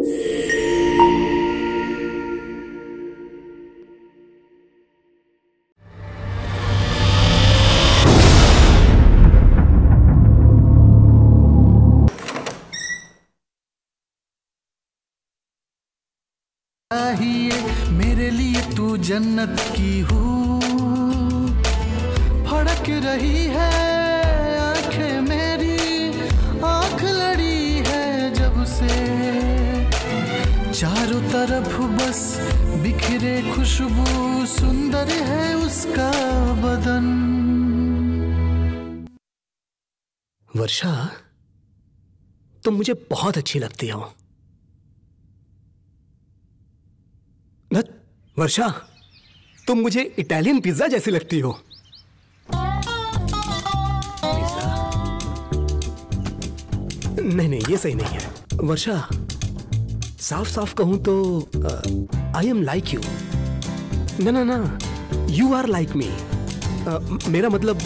मेरे लिए तू जन्नत की हूँ, फड़क रही है आंखें मेरी, आंख लड़ी है जब से, चारों तरफ बस बिखरे खुशबू, सुंदर है उसका बदन। वर्षा, तुम मुझे बहुत अच्छी लगती हो। वर्षा, तुम मुझे इटालियन पिज्जा जैसी लगती हो। पिज्जा? नहीं नहीं, ये सही नहीं है। वर्षा, साफ साफ कहूं तो आई एम लाइक यू। ना ना ना, यू आर लाइक मी। मेरा मतलब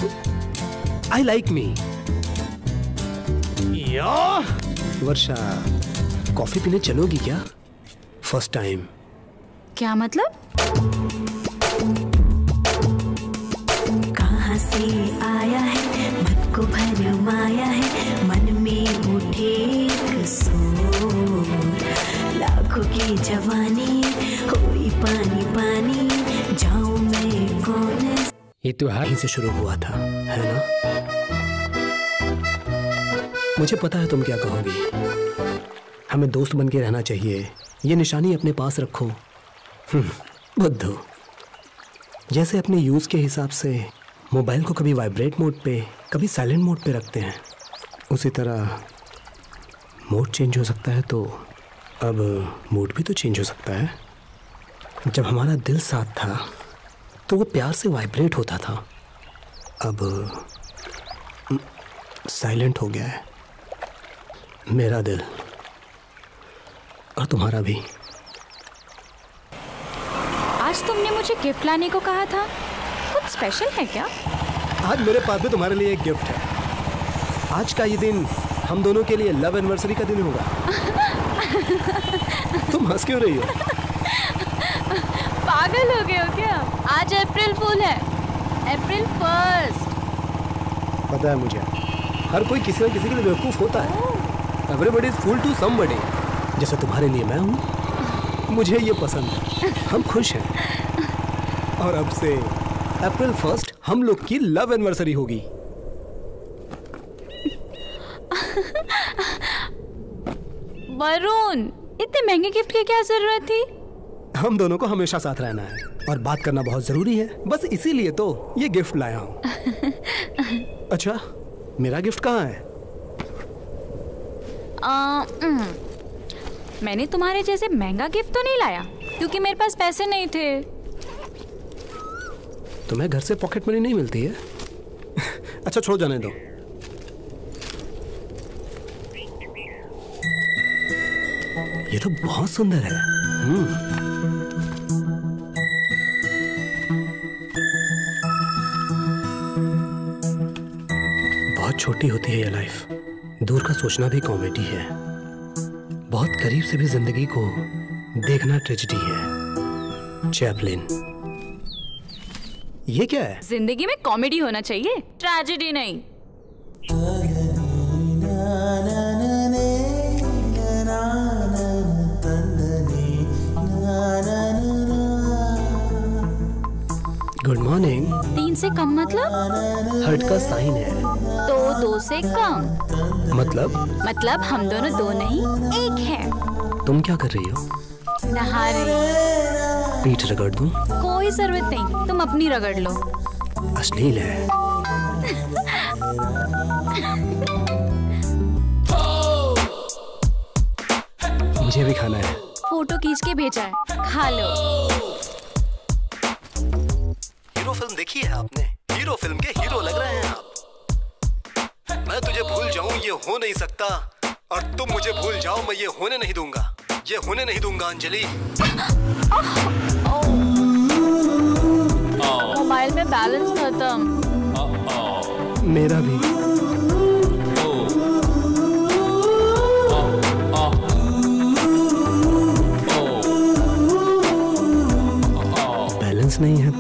I like me. Varsha, coffee पीने चलोगी क्या? First time. क्या मतलब? कहाँ से आया है, मन को भरमाया है, मन में उठे एक सूर, लाखों की जवानी हुई पानी पानी, जाऊं मैं कौन। ये त्योहार ही से शुरू हुआ था, है ना? मुझे पता है तुम क्या कहोगी। हमें दोस्त बन के रहना चाहिए, ये निशानी अपने पास रखो। बुद्धू, जैसे अपने यूज़ के हिसाब से मोबाइल को कभी वाइब्रेट मोड पे, कभी साइलेंट मोड पे रखते हैं, उसी तरह मोड चेंज हो सकता है, तो अब मूड भी तो चेंज हो सकता है। जब हमारा दिल साथ था तो वो प्यार से वाइब्रेट होता था, अब साइलेंट हो गया है मेरा दिल और तुम्हारा भी। आज तुमने मुझे गिफ्ट लाने को कहा था, कुछ स्पेशल है क्या? आज मेरे पास भी तुम्हारे लिए एक गिफ्ट है। आज का ये दिन हम दोनों के लिए लव एनिवर्सरी का दिन होगा। तुम हंस क्यों रही हो? पागल हो गए हो क्या? आज अप्रैल फूल है, अप्रैल 1। पता है मुझे, हर कोई किसी ना किसी के लिए बेवकूफ होता है। Everybody is fool to somebody. जैसे तुम्हारे लिए मैं हूँ, मुझे ये पसंद है। हम खुश हैं और अब से अप्रैल 1 हम लोग की लव एनिवर्सरी होगी। वरुण, इतने महंगे गिफ्ट की क्या जरूरत थी? हम दोनों को हमेशा साथ रहना है और बात करना बहुत जरूरी है, बस इसीलिए तो ये गिफ्ट लाया हूँ। अच्छा, मेरा गिफ्ट कहाँ है? मैंने तुम्हारे जैसे महंगा गिफ्ट तो नहीं लाया क्योंकि मेरे पास पैसे नहीं थे। तुम्हें घर से पॉकेट मनी नहीं मिलती है? अच्छा छोड़, जाने दो। ये तो बहुत सुंदर है। बहुत छोटी होती है ये लाइफ, दूर का सोचना भी कॉमेडी है, बहुत करीब से भी जिंदगी को देखना ट्रेजेडी है। चैपलिन। ये क्या है? जिंदगी में कॉमेडी होना चाहिए, ट्रेजेडी नहीं। Good morning. 3 से कम मतलब? हर्ट का साइन है तो 2 से कम। मतलब हम दोनों 2 नहीं 1 हैं। तुम क्या कर रही हो? नहा रही। पीठ रगड़ दूं? कोई जरूरत नहीं, तुम अपनी रगड़ लो। अश्लील है। मुझे भी खाना है। फोटो खींच के भेजा है, खा लो। हीरो फिल्म देखी है आपने? हीरो फिल्म के हीरो लग रहे हैं आप। मैं तुझे भूल जाऊं ये हो नहीं सकता, और तुम मुझे भूल जाओ मैं ये होने नहीं दूंगा, ये होने नहीं दूंगा। अंजलि, मोबाइल में बैलेंस खत्म। मेरा भी।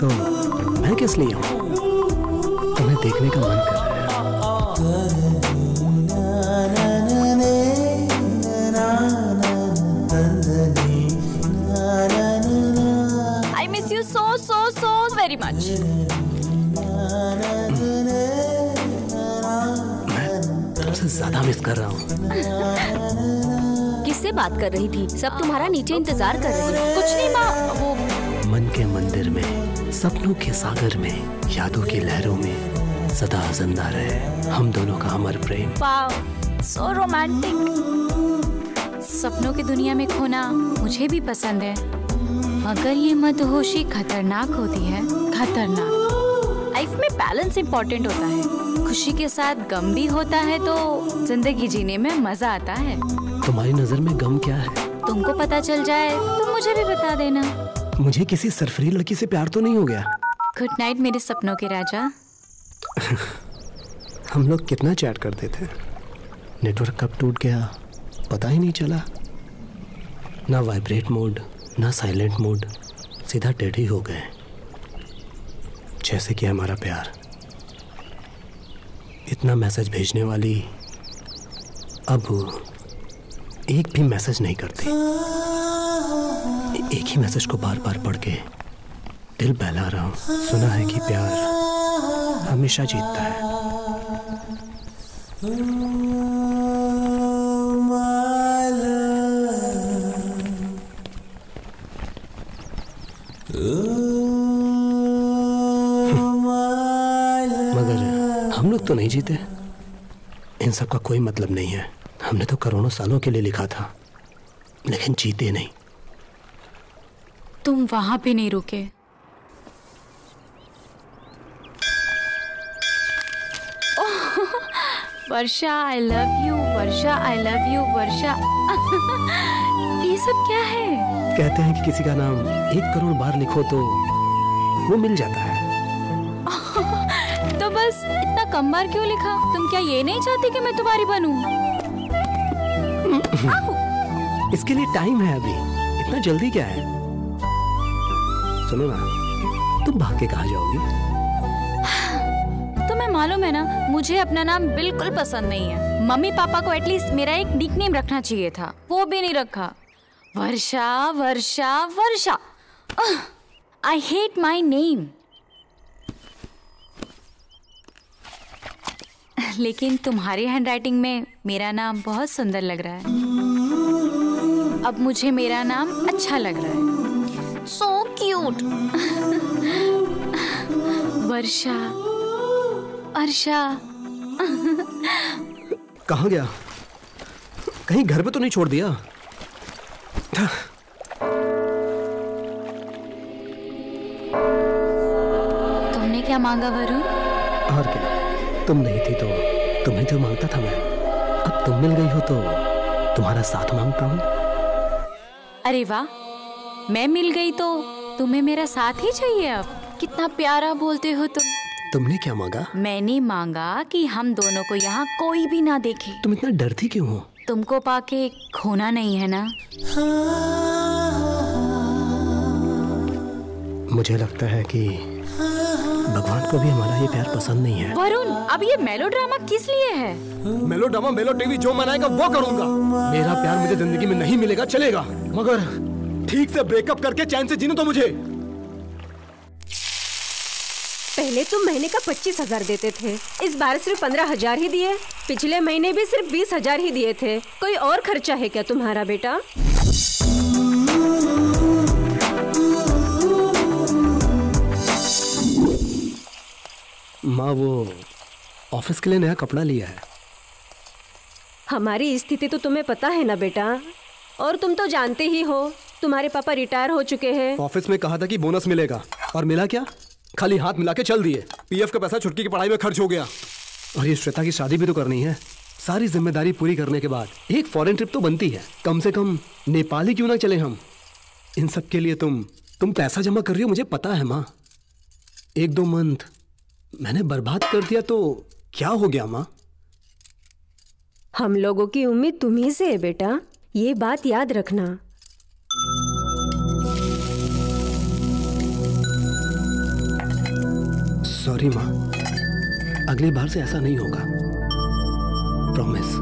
तो मैं किस लिए हूँ? तुम्हें देखने का मन कर रहा है। I miss you so so so very much. मैं तुमसे ज्यादा मिस कर रहा हूँ। किससे बात कर रही थी? सब तुम्हारा नीचे इंतजार कर रहे हैं। कुछ नहीं माँ, वो मन के मंदिर में, सपनों के सागर में, यादों की लहरों में सदा जिंदा रहे हम दोनों का अमर प्रेम। वाव, सो रोमांटिक। सपनों की दुनिया में खोना मुझे भी पसंद है, मगर ये मदहोशी खतरनाक होती है, खतरनाक। लाइफ में बैलेंस इम्पोर्टेंट होता है, खुशी के साथ गम भी होता है तो जिंदगी जीने में मजा आता है। तुम्हारी नजर में गम क्या है? तुमको पता चल जाए तो मुझे भी बता देना। मुझे किसी सरफरी लड़की से प्यार तो नहीं हो गया? गुड नाइट मेरे सपनों के राजा। हम लोग कितना चैट करते थे, नेटवर्क कब टूट गया पता ही नहीं चला। ना वाइब्रेट मोड ना साइलेंट मोड, सीधा डेड ही हो गए, जैसे कि हमारा प्यार। इतना मैसेज भेजने वाली अब एक भी मैसेज नहीं करती। एक ही मैसेज को बार बार पढ़ के दिल बहला रहा हूँ। सुना है कि प्यार हमेशा जीतता है। मगर हम लोग तो नहीं जीते। इन सब का कोई मतलब नहीं है। हमने तो करोड़ों सालों के लिए लिखा था, लेकिन जीते नहीं। तुम वहां पे नहीं रुके। Varsha I love you, Varsha I love you, Varsha. ये सब क्या है? कहते हैं कि किसी का नाम 1 करोड़ बार लिखो तो वो मिल जाता है। तो बस इतना कम बार क्यों लिखा? तुम क्या ये नहीं चाहते कि मैं तुम्हारी बनूं? इसके लिए टाइम है अभी, इतना जल्दी क्या है? सुनो ना, तुम भाग के कहाँ जाओगी? तुम्हें मालूम है ना, मुझे अपना नाम बिल्कुल पसंद नहीं है। मम्मी पापा को एटलीस्ट मेरा एक निकनेम रखना चाहिए था, वो भी नहीं रखा। Varsha Varsha Varsha, I hate my name. लेकिन तुम्हारी हैंडराइटिंग में मेरा नाम बहुत सुंदर लग रहा है। अब मुझे मेरा नाम अच्छा लग रहा है। So cute. वर्षा, अर्षा। कहाँ गया? कहीं घर पे तो नहीं छोड़ दिया? तुमने क्या मांगा वरुण? और क्या, तुम नहीं थी तो तुम्हें जो मांगता था मैं। अब तुम मिल गई हो तो तुम्हारा साथ मांगता हूँ। अरे वाह, मैं मिल गई तो तुम्हें मेरा साथ ही चाहिए अब? कितना प्यारा बोलते हो तुम। तुमने क्या मांगा? मैंने मांगा कि हम दोनों को यहाँ कोई भी ना देखे। तुम इतना डरती क्यों हो? तुमको पाके खोना नहीं है ना। मुझे लगता है कि भगवान को भी हमारा ये प्यार पसंद नहीं है। वरुण, अब ये मेलोड्रामा किस लिए है? मेलोड्रामा मेलो टीवी जो मनाएगा वो करूँगा। मेरा प्यार मुझे जिंदगी में नहीं मिलेगा चलेगा, मगर ठीक से ब्रेकअप करके चैन से जीने तो मुझे। पहले तुम महीने का 25,000 देते थे, इस बार सिर्फ 15,000 ही दिए। पिछले महीने भी सिर्फ 20,000 ही दिए थे। कोई और खर्चा है क्या तुम्हारा बेटा? माँ, वो ऑफिस के लिए नया कपड़ा लिया है। हमारी स्थिति तो तुम्हें पता है ना बेटा, और तुम तो जानते ही हो तुम्हारे पापा रिटायर हो चुके हैं। ऑफिस में कहा था कि बोनस मिलेगा, और मिला क्या? खाली हाथ मिला के चल दिए। पीएफ का पैसा छुटकी की पढ़ाई में खर्च हो गया, और ये श्वेता की शादी भी तो करनी है। सारी जिम्मेदारी पूरी करने के बाद एक फॉरेन ट्रिप तो बनती है। कम से कम नेपाली क्यों ना चले हम? इन सब के लिए तुम पैसा जमा कर रही हो, मुझे पता है माँ। 1-2 मंथ मैंने बर्बाद कर दिया तो क्या हो गया माँ? हम लोगों की उम्मीद तुम्ही से है बेटा, ये बात याद रखना। सॉरी माँ, अगली बार से ऐसा नहीं होगा, प्रॉमिस।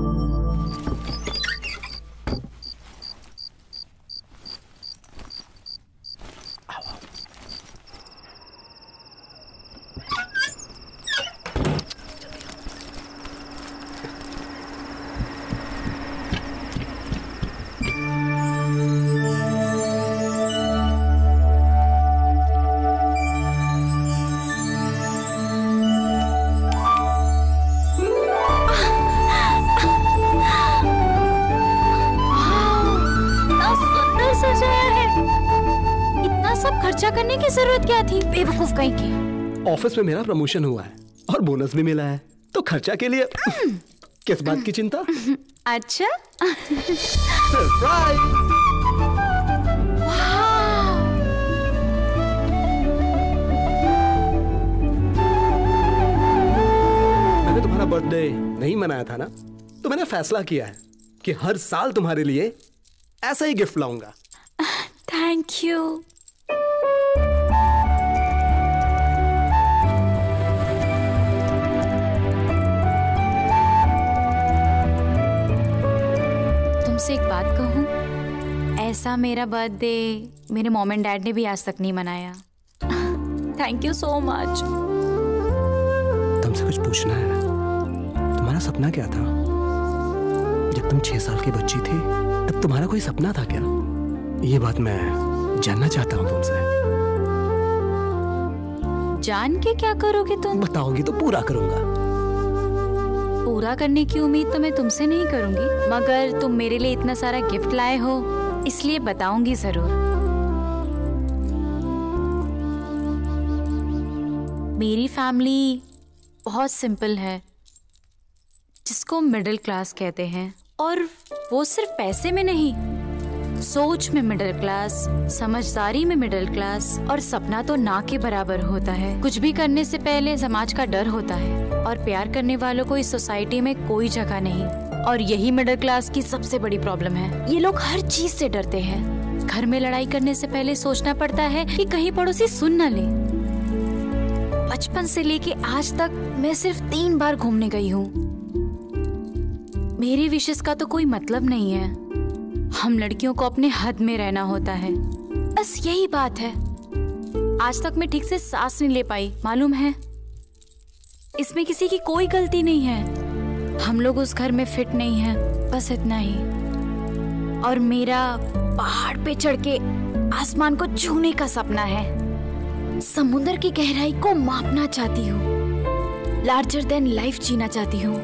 ऑफिस में मेरा प्रमोशन हुआ है और बोनस भी मिला है, तो खर्चा के लिए किस बात की चिंता। अच्छा सरप्राइज। मैंने तुम्हारा बर्थडे नहीं मनाया था ना, तो मैंने फैसला किया है कि हर साल तुम्हारे लिए ऐसा ही गिफ्ट लाऊंगा। Thank you. से एक बात कहूँ, ऐसा मेरा बर्थडे मेरे मॉम एंड डैड ने भी आज तक नहीं मनाया। Thank you so much. तुमसे कुछ पूछना है। तुम्हारा सपना क्या था? जब तुम 6 साल की बच्ची थी तब तुम्हारा कोई सपना था क्या? ये बात मैं जानना चाहता हूँ तुमसे। जान के क्या करोगे तुम? बताओगी तो पूरा करूँगा। पूरा करने की उम्मीद तो मैं तुमसे नहीं करूंगी, मगर तुम मेरे लिए इतना सारा गिफ्ट लाए हो इसलिए बताऊंगी जरूर। मेरी फैमिली बहुत सिंपल है, जिसको मिडिल क्लास कहते हैं, और वो सिर्फ पैसे में नहीं, सोच में मिडिल क्लास, समझदारी में मिडिल क्लास, और सपना तो ना के बराबर होता है। कुछ भी करने से पहले समाज का डर होता है और प्यार करने वालों को इस सोसाइटी में कोई जगह नहीं, और यही मिडिल क्लास की सबसे बड़ी प्रॉब्लम है। ये लोग हर चीज से डरते हैं। घर में लड़ाई करने से पहले सोचना पड़ता है कि कहीं पड़ोसी सुन न ले। बचपन से लेके आज तक मैं सिर्फ 3 बार घूमने गई हूँ। मेरी विशेष का तो कोई मतलब नहीं है। हम लड़कियों को अपने हद में रहना होता है, बस यही बात है। आज तक मैं ठीक से सांस नहीं ले पाई, मालूम है। इसमें किसी की कोई गलती नहीं है, हम लोग उस घर में फिट नहीं हैं, बस इतना ही। और मेरा पहाड़ पे चढ़ के आसमान को छूने का सपना है। समुद्र की गहराई को मापना चाहती हूँ, लार्जर देन लाइफ जीना चाहती हूँ।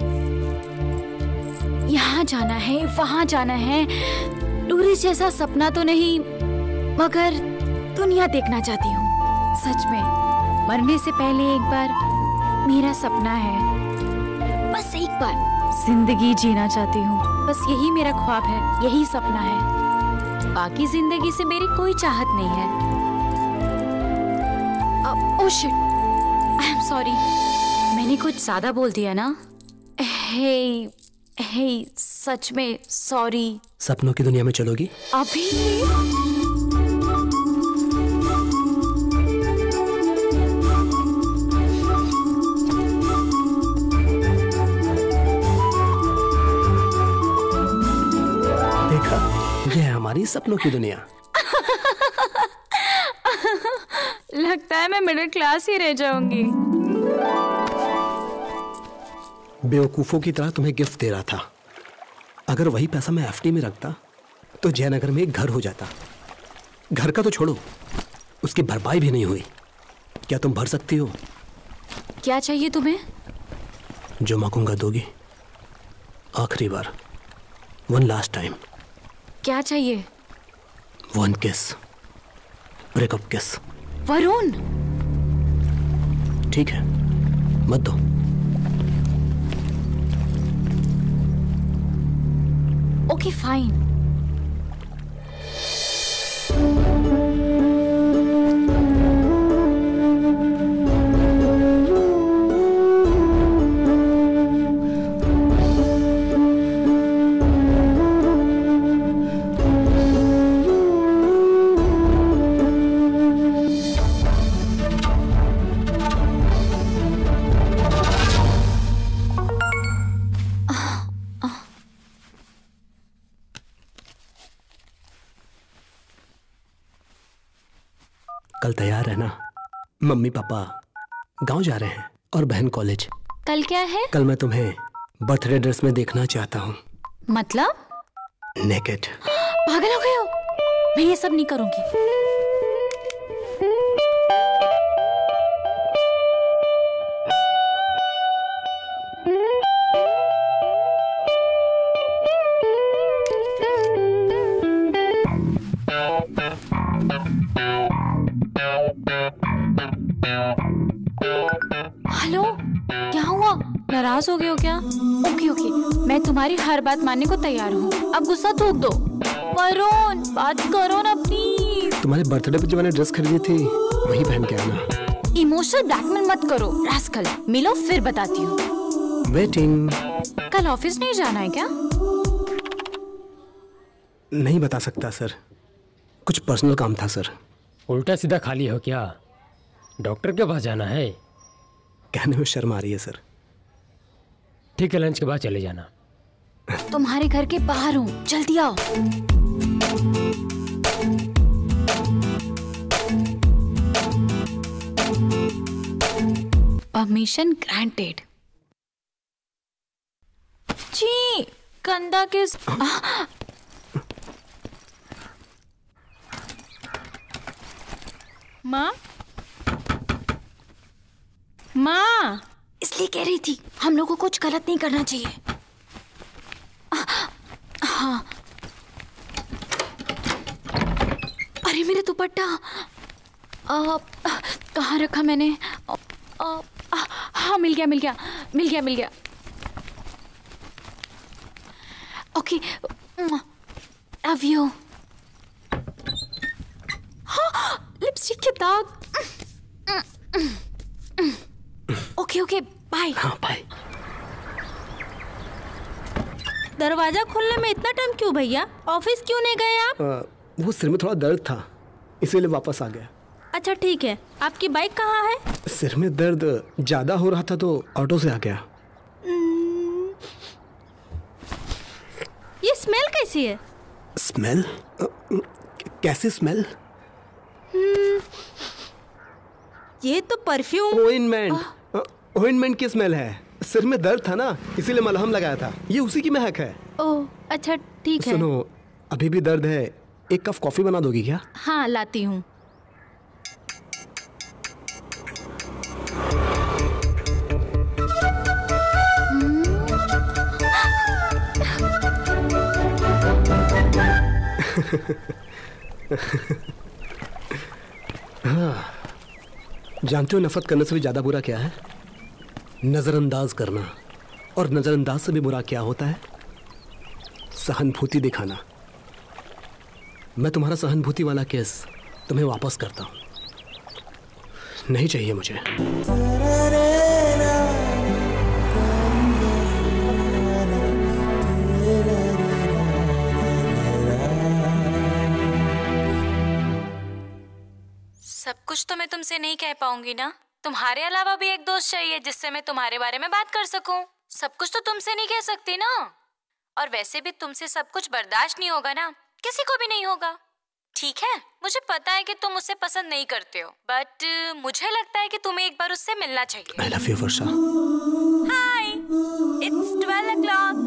यहाँ जाना है, वहाँ जाना है, टूरिस्ट जैसा सपना तो नहीं, मगर दुनिया देखना चाहती हूँ। सच में मरने से पहले एक बार मेरा सपना है, बस एक बार जिंदगी जीना चाहती हूँ। बस यही मेरा ख्वाब है, यही सपना है। बाकी जिंदगी से मेरी कोई चाहत नहीं है। Oh shit, I am sorry, मैंने कुछ ज्यादा बोल दिया ना। हे सच में सॉरी। सपनों की दुनिया में चलोगी? अभी सपनों की दुनिया। लगता है मैं मिडिल क्लास ही रह जाऊंगी। बेवकूफों की तरह तुम्हें गिफ्ट दे रहा था। अगर वही पैसा मैं एफडी में रखता तो जयनगर में एक घर हो जाता। घर का तो छोड़ो, उसकी भरपाई भी नहीं हुई। क्या तुम भर सकती हो? क्या चाहिए तुम्हें? जो मांगूंगा दोगी, आखिरी बार, वन लास्ट टाइम। क्या चाहिए? वन किस, ब्रेकअप किस। वरुण ठीक है, मत दो। Okay fine. कल तैयार रहना। मम्मी पापा गांव जा रहे हैं और बहन कॉलेज। कल क्या है? कल मैं तुम्हें बर्थडे ड्रेस में देखना चाहता हूँ। मतलब? नेकेड। पागल हो गए हो? मैं ये सब नहीं करूँगी। हेलो, क्या हुआ? नाराज हो गए हो क्या? ओके, मैं तुम्हारी हर बात मानने को तैयार हूँ। अब गुस्सा थूक दो। वरुण, बात करो ना प्लीज। तुम्हारे बर्थडे पे जो मैंने ड्रेस खरीदी थी वही पहन के आना। इमोशनल ब्लैकमेल मत करो रास्कल। मिलो फिर बताती हूँ। वेटिंग। कल ऑफिस नहीं जाना है क्या? नहीं बता सकता सर, कुछ पर्सनल काम था सर। उल्टा सीधा खाली हो क्या? डॉक्टर के पास जाना है? कहने में शर्म आ रही है सर। ठीक है, लंच के बाद चले जाना। तुम्हारे घर के बाहर हूँ, जल्दी आओ। Permission granted. जी गंदा किस माँ? माँ, इसलिए कह रही थी हम लोगों को कुछ गलत नहीं करना चाहिए। हाँ, अरे मेरा दुपट्टा कहाँ रखा मैंने? हाँ, मिल गया। Okay, love you. हाँ, लिपस्टिक के दाग। Okay, bye. हाँ, बाय। दरवाजा खोलने में इतना टाइम क्यों भैया? ऑफिस क्यों नहीं गए आप? वो सिर में थोड़ा दर्द था, इसीलिए वापस आ गया। अच्छा ठीक है, आपकी बाइक कहाँ है? सिर में दर्द ज्यादा हो रहा था तो ऑटो से आ गया। ये स्मेल कैसी है? स्मेल? कैसी स्मेल? ये तो परफ्यूम ओइंटमेंट की स्मेल है। सिर में दर्द था ना, इसीलिए मलहम लगाया था। ये उसी की महक है। ओह अच्छा ठीक है। सुनो, अभी भी दर्द है, एक कप कॉफी बना दोगी क्या? हाँ लाती हूँ। हाँ, जानते हो नफरत करने से भी ज़्यादा बुरा क्या है? नज़रअंदाज करना। और नज़रअंदाज से भी बुरा क्या होता है? सहानुभूति दिखाना। मैं तुम्हारा सहानुभूति वाला केस तुम्हें वापस करता हूँ। नहीं चाहिए मुझे। सब कुछ तो मैं तुमसे नहीं कह पाऊंगी ना। तुम्हारे अलावा भी एक दोस्त चाहिए जिससे मैं तुम्हारे बारे में बात कर सकूं। सब कुछ तो तुमसे नहीं कह सकती ना। और वैसे भी तुमसे सब कुछ बर्दाश्त नहीं होगा ना, किसी को भी नहीं होगा। ठीक है, मुझे पता है कि तुम उसे पसंद नहीं करते हो, बट मुझे लगता है कि तुम्हें एक बार उससे मिलना चाहिए। I love you Varsha. Hi, it's 12 o'clock।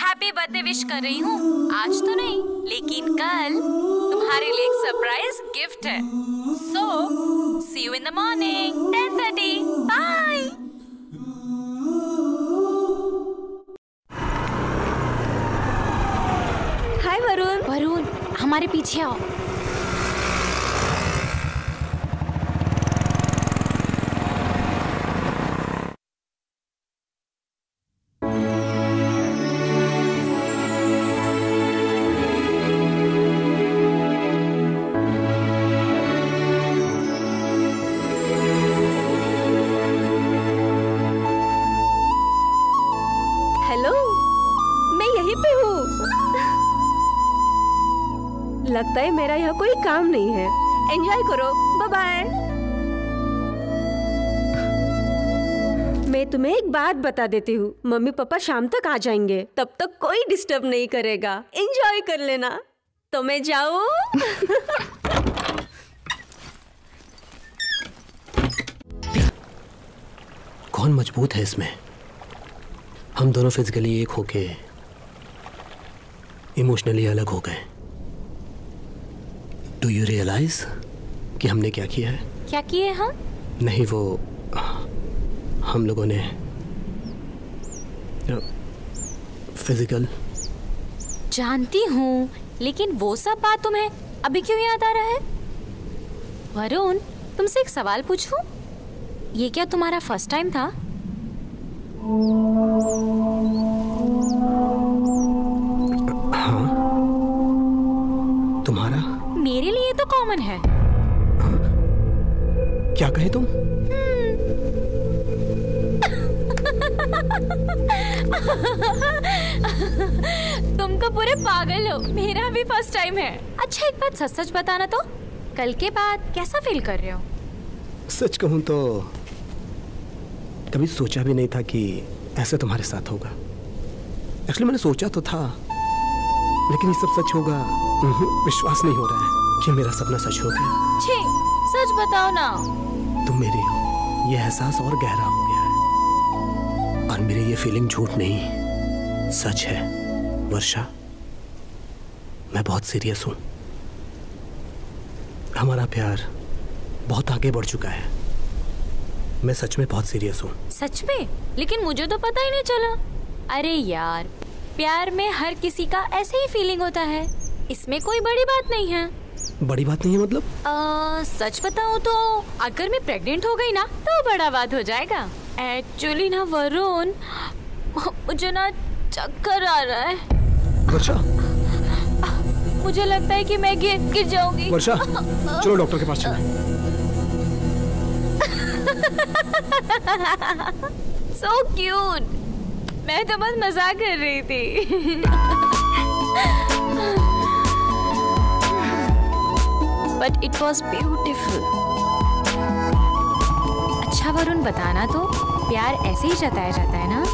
Happy birthday wish कर रही हूँ। आज तो नहीं, लेकिन कल तुम्हारे लिए एक सरप्राइज गिफ्ट है। So, see you in the morning, 10:30. Bye. Hi Varun, हमारे पीछे आओ। लगता है मेरा यहाँ कोई काम नहीं है। एंजॉय करो, बाय बाय। मैं तुम्हें एक बात बता देती हूँ, मम्मी पापा शाम तक आ जाएंगे, तब तक कोई डिस्टर्ब नहीं करेगा। एंजॉय कर लेना। तो मैं जाऊँ? कौन मजबूत है इसमें। हम दोनों फिजिकली एक होके इमोशनली अलग हो गए। डू यू रियलाइज कि हमने क्या किया है? क्या किए हम? नहीं वो हम लोगों ने फिजिकल। जानती हूँ, लेकिन वो सब बात तुम्हें अभी क्यों याद आ रहा है? वरुण, तुमसे एक सवाल पूछूं? ये क्या तुम्हारा फर्स्ट टाइम था? हाँ। तुम्हारा? मेरे लिए तो कॉमन है। हाँ। क्या कहे तुम? तुमको पूरे पागल हो, मेरा भी फर्स्ट टाइम है। अच्छा एक बात सच सच बताना, तो कल के बाद कैसा फील कर रहे हो? सच कहूँ तो कभी सोचा भी नहीं था कि ऐसा तुम्हारे साथ होगा। एक्चुअली मैंने सोचा तो था, लेकिन ये सब सच होगा विश्वास नहीं हो रहा है कि मेरा सपना सच हो गया। छी, सच बताओ ना। तुम मेरी हो, ये एहसास और गहरा हो गया है। और मेरी ये फीलिंग झूठ नहीं सच है। वर्षा, मैं बहुत सीरियस हूँ। हमारा प्यार बहुत आगे बढ़ चुका है। मैं सच में बहुत सीरियस हूँ। सच में? लेकिन मुझे तो पता ही नहीं चला। अरे यार, प्यार में हर किसी का ऐसे ही फीलिंग होता है, इसमें कोई बड़ी बात नहीं है। बड़ी बात नहीं है मतलब? सच बताऊँ तो अगर मैं प्रेग्नेंट हो गई ना तो बड़ा बात हो जाएगा। एक्चुअली ना वरुण, मुझे ना चक्कर आ रहा है। वर्षा, मुझे लगता है कि मैं गिर जाऊंगी। वर्षा, चलो डॉक्टर के पास चलें। So cute, मैं तो बस मजाक कर रही थी। But it was beautiful. अच्छा वरुण, बताना तो प्यार ऐसे ही जताया जाता है ना?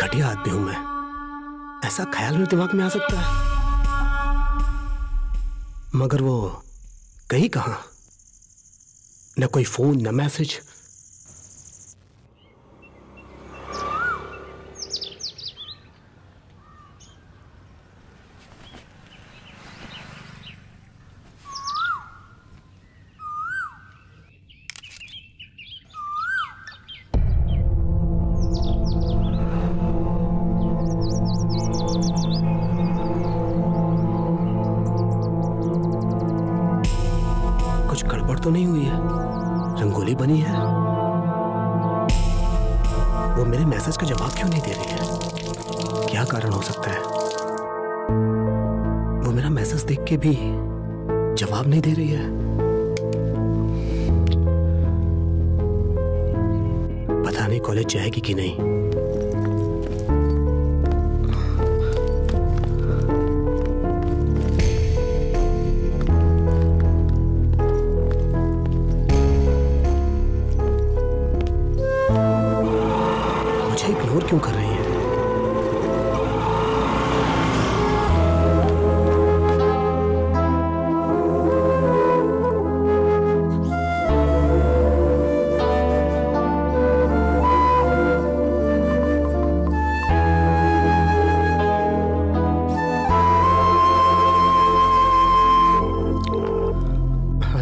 घटिया आदमी हूं मैं, ऐसा ख्याल मेरे दिमाग में आ सकता है। मगर वो कहीं कहां, न कोई फोन न मैसेज।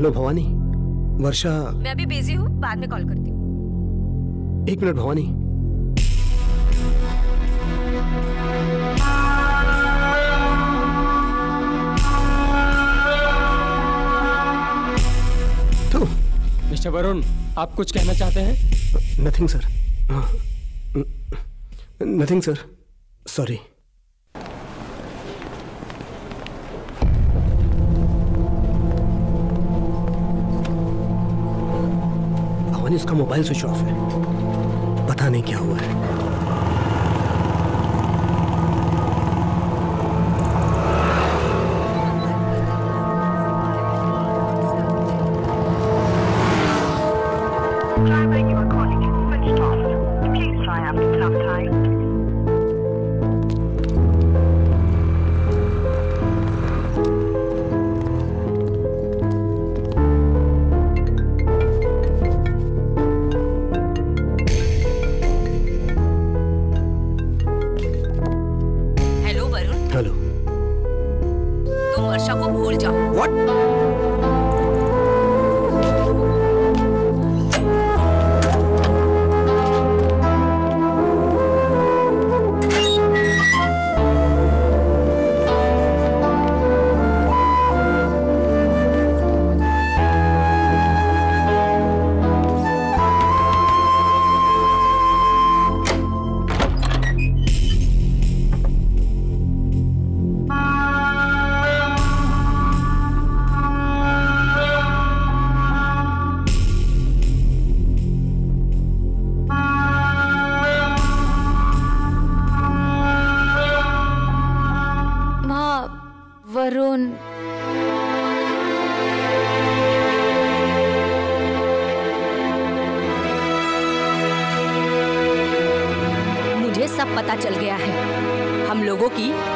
हेलो भवानी, वर्षा मैं अभी बिजी हूँ, बाद में कॉल करती हूँ। एक मिनट भवानी, मिस्टर वरुण आप कुछ कहना चाहते हैं? Nothing sir, nothing sir, sorry. Bhavani उसका मोबाइल स्विच ऑफ है, पता नहीं क्या हुआ है।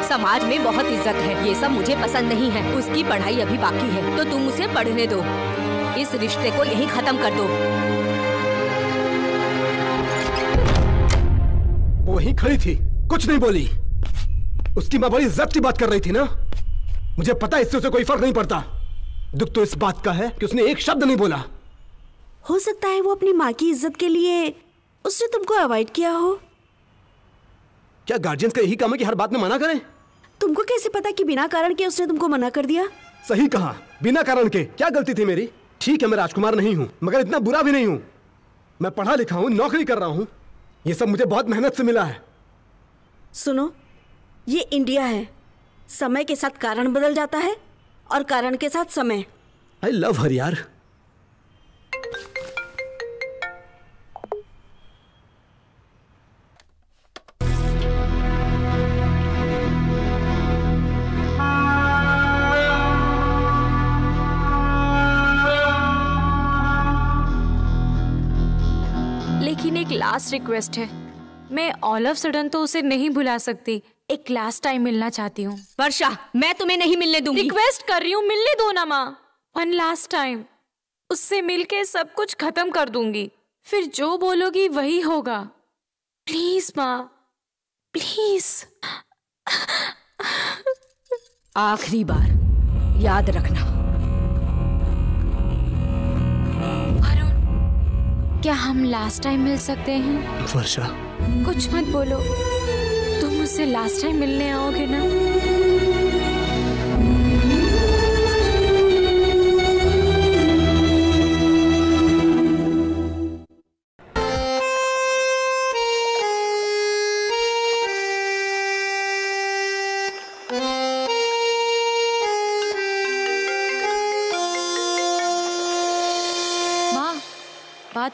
समाज में बहुत इज्जत है, ये सब मुझे पसंद नहीं है। उसकी पढ़ाई अभी बाकी है तो तुम उसे पढ़ने दो। इस रिश्ते को यहीं खत्म कर दो। वो वहीं खड़ी थी, कुछ नहीं बोली। उसकी माँ बड़ी इज्जत की बात कर रही थी ना। मुझे पता इससे उसे कोई फर्क नहीं पड़ता। दुख तो इस बात का है कि उसने एक शब्द नहीं बोला। हो सकता है वो अपनी माँ की इज्जत के लिए उसने तुमको अवॉइड किया हो। क्या गार्जियंस का यही काम है कि हर बात में मना करें? तुमको कैसे पता कि बिना कारण के उसने तुमको मना कर दिया? सही कहा, बिना कारण के। क्या गलती थी मेरी? ठीक है मैं राजकुमार नहीं हूँ मगर इतना बुरा भी नहीं हूँ। मैं पढ़ा लिखा हूँ, नौकरी कर रहा हूँ, ये सब मुझे बहुत मेहनत से मिला है। सुनो, ये इंडिया है, समय के साथ कारण बदल जाता है और कारण के साथ समय। आई लव हर यार। एक लास्ट रिक्वेस्ट है, मैं ऑल ऑफ सडन तो उसे नहीं भुला सकती। एक लास्ट टाइम मिलना चाहती हूँ। वर्षा मैं तुम्हें नहीं मिलने दूंगी। रिक्वेस्ट कर रही हूँ, मिलने दो ना माँ। वन लास्ट टाइम उससे मिलके सब कुछ खत्म कर दूंगी, फिर जो बोलोगी वही होगा। प्लीज माँ, प्लीज। आखिरी बार याद रखना। क्या हम लास्ट टाइम मिल सकते हैं? वर्षा कुछ मत बोलो, तुम उससे लास्ट टाइम मिलने आओगे ना?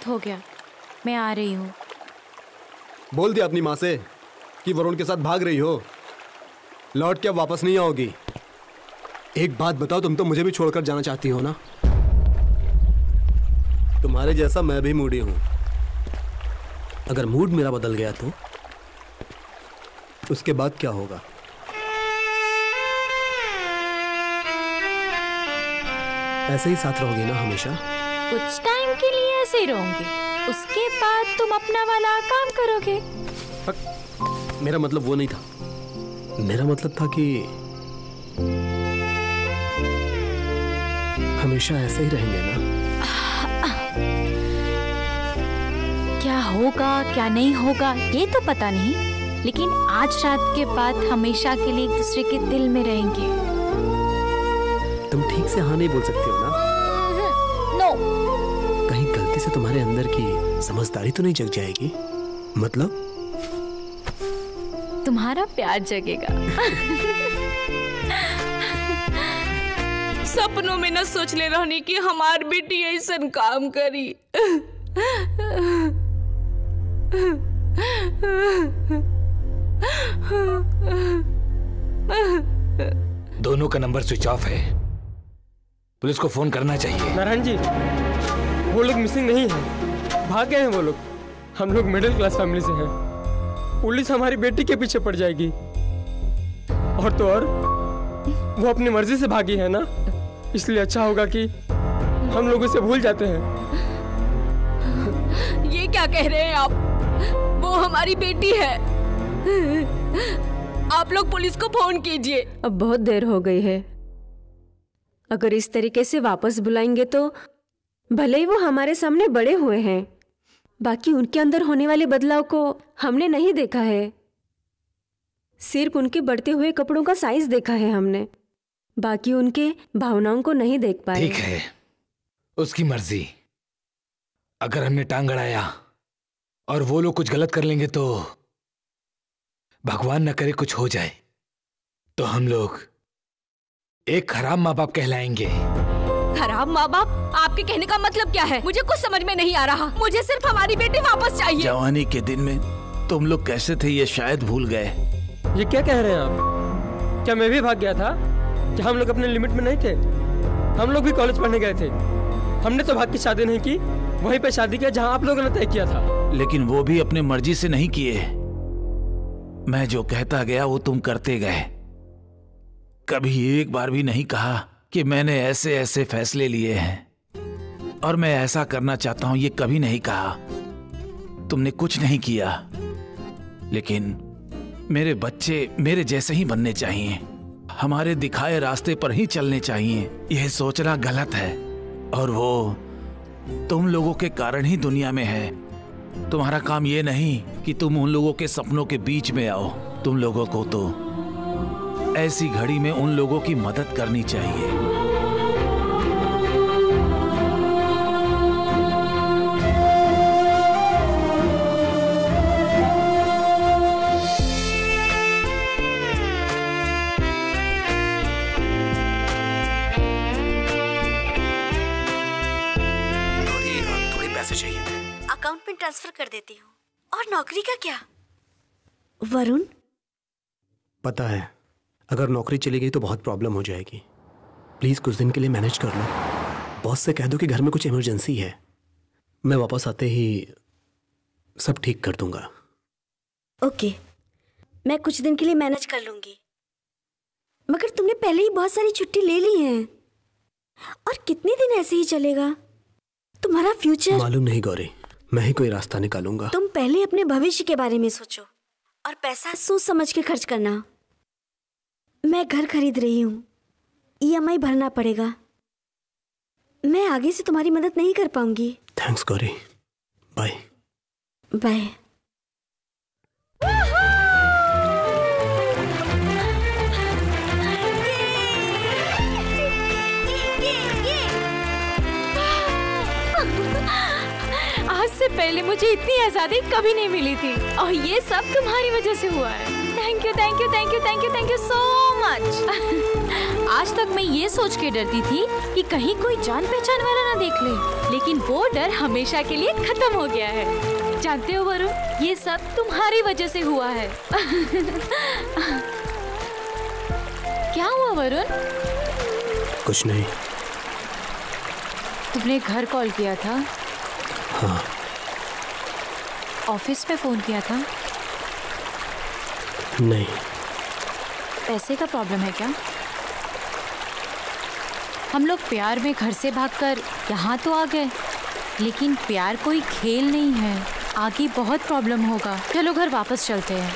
हो गया, मैं आ रही हूँ। बोल दिया अपनी माँ से कि वरुण के साथ भाग रही हो, लौट के अब वापस नहीं आओगी। एक बात बताओ, तुम तो मुझे भी छोड़कर जाना चाहती हो ना? तुम्हारे जैसा मैं भी मूडी हूँ। अगर मूड मेरा बदल गया तो उसके बाद क्या होगा? ऐसे ही साथ रहोगी ना हमेशा? कुछ टाइम के लिए ऐसे रहूंगी, उसके बाद तुम अपना वाला काम करोगे। मेरा मतलब वो नहीं था, मेरा मतलब था कि हमेशा ऐसे ही रहेंगे ना? क्या होगा क्या नहीं होगा ये तो पता नहीं, लेकिन आज रात के बाद हमेशा के लिए एक दूसरे के दिल में रहेंगे। तुम ठीक से हाँ नहीं बोल सकते हो ना? नो। कहीं गलती से तुम्हारे अंदर की समझदारी तो नहीं जग जाएगी? मतलब तुम्हारा प्यार जगेगा। सपनों में न सोच ले रहनी कि हमार बेटी ऐसा काम करी। दोनों का नंबर स्विच ऑफ है, पुलिस को फोन करना चाहिए। नारायण जी, वो लोग मिसिंग नहीं है, भाग गए हैं वो लोग। हम लोग मिडिल क्लास फैमिली से हैं, पुलिस हमारी बेटी के पीछे पड़ जाएगी। और तो और वो अपनी मर्जी से भागी है ना, इसलिए अच्छा होगा कि हम लोग उसे भूल जाते हैं। ये क्या कह रहे हैं आप? वो हमारी बेटी है। आप लोग पुलिस को फोन कीजिए। अब बहुत देर हो गई है, अगर इस तरीके से वापस बुलाएंगे तो भले ही वो हमारे सामने बड़े हुए हैं, बाकी उनके अंदर होने वाले बदलाव को हमने नहीं देखा है। सिर्फ उनके बढ़ते हुए कपड़ों का साइज देखा है हमने, बाकी उनके भावनाओं को नहीं देख पाए। ठीक है, उसकी मर्जी। अगर हमने टांग अड़ाया और वो लोग कुछ गलत कर लेंगे तो भगवान न करे कुछ हो जाए, तो हम लोग एक खराब माँ बाप कहलाएंगे। खराब माँ बाप? आपके कहने का मतलब क्या है? मुझे कुछ समझ में नहीं आ रहा। मुझे सिर्फ हमारी बेटी वापस चाहिए। जवानी के दिन में तुम लोग कैसे थे ये शायद भूल गए। ये क्या कह रहे हैं आप? क्या मैं भी भाग गया था? क्या हम लोग अपने लिमिट में नहीं थे? हम लोग भी कॉलेज पढ़ने गए थे। हमने तो भाग की शादी नहीं की, वहीं पे शादी किया जहाँ आप लोगों ने तय किया था। लेकिन वो भी अपने मर्जी से नहीं किए। मैं जो कहता गया वो तुम करते गए। कभी एक बार भी नहीं कहा कि मैंने ऐसे ऐसे फैसले लिए हैं और मैं ऐसा करना चाहता हूं, ये कभी नहीं कहा। तुमने कुछ नहीं किया। लेकिन मेरे बच्चे मेरे जैसे ही बनने चाहिए, हमारे दिखाए रास्ते पर ही चलने चाहिए। यह सोचना गलत है, और वो तुम लोगों के कारण ही दुनिया में है। तुम्हारा काम ये नहीं कि तुम उन लोगों के सपनों के बीच में आओ। तुम लोगों को तो ऐसी घड़ी में उन लोगों की मदद करनी चाहिए। थोड़े पैसे चाहिए थे, अकाउंट में ट्रांसफर कर देती हूँ। और नौकरी का क्या? वरुण पता है, अगर नौकरी चली गई तो बहुत प्रॉब्लम हो जाएगी। प्लीज़ कुछ दिन के लिए मैनेज कर लो। बॉस से कह दो कि घर में कुछ इमरजेंसी है, मैं वापस आते ही सब ठीक कर दूंगा। ओके, मैं कुछ दिन के लिए मैनेज कर लूँगी। मगर तुमने पहले ही बहुत सारी छुट्टी ले ली है, और कितने दिन ऐसे ही चलेगा? तुम्हारा फ्यूचर मालूम नहीं गौरी, मैं ही कोई रास्ता निकालूंगा। तुम पहले अपने भविष्य के बारे में सोचो और पैसा सोच समझ के खर्च करना। मैं घर खरीद रही हूँ, EMI भरना पड़ेगा। मैं आगे से तुम्हारी मदद नहीं कर पाऊंगी। Thanks Gauri, bye bye. आज से पहले मुझे इतनी आजादी कभी नहीं मिली थी, और ये सब तुम्हारी वजह से हुआ है। Thank you thank you thank you thank you thank you so much. आज तक मैं ये सोच के डरती थी कि कहीं कोई जान पहचान वाला ना देख ले, लेकिन वो डर हमेशा के लिए खत्म हो गया है। जानते हो वरुण, ये सब तुम्हारी वजह से हुआ है। क्या हुआ वरुण? कुछ नहीं। तुमने घर कॉल किया था? हाँ। ऑफिस पे फोन किया था? नहीं। पैसे का प्रॉब्लम है क्या? हम लोग प्यार में घर से भागकर यहाँ तो आ गए, लेकिन प्यार कोई खेल नहीं है, आगे बहुत प्रॉब्लम होगा। चलो घर वापस चलते हैं।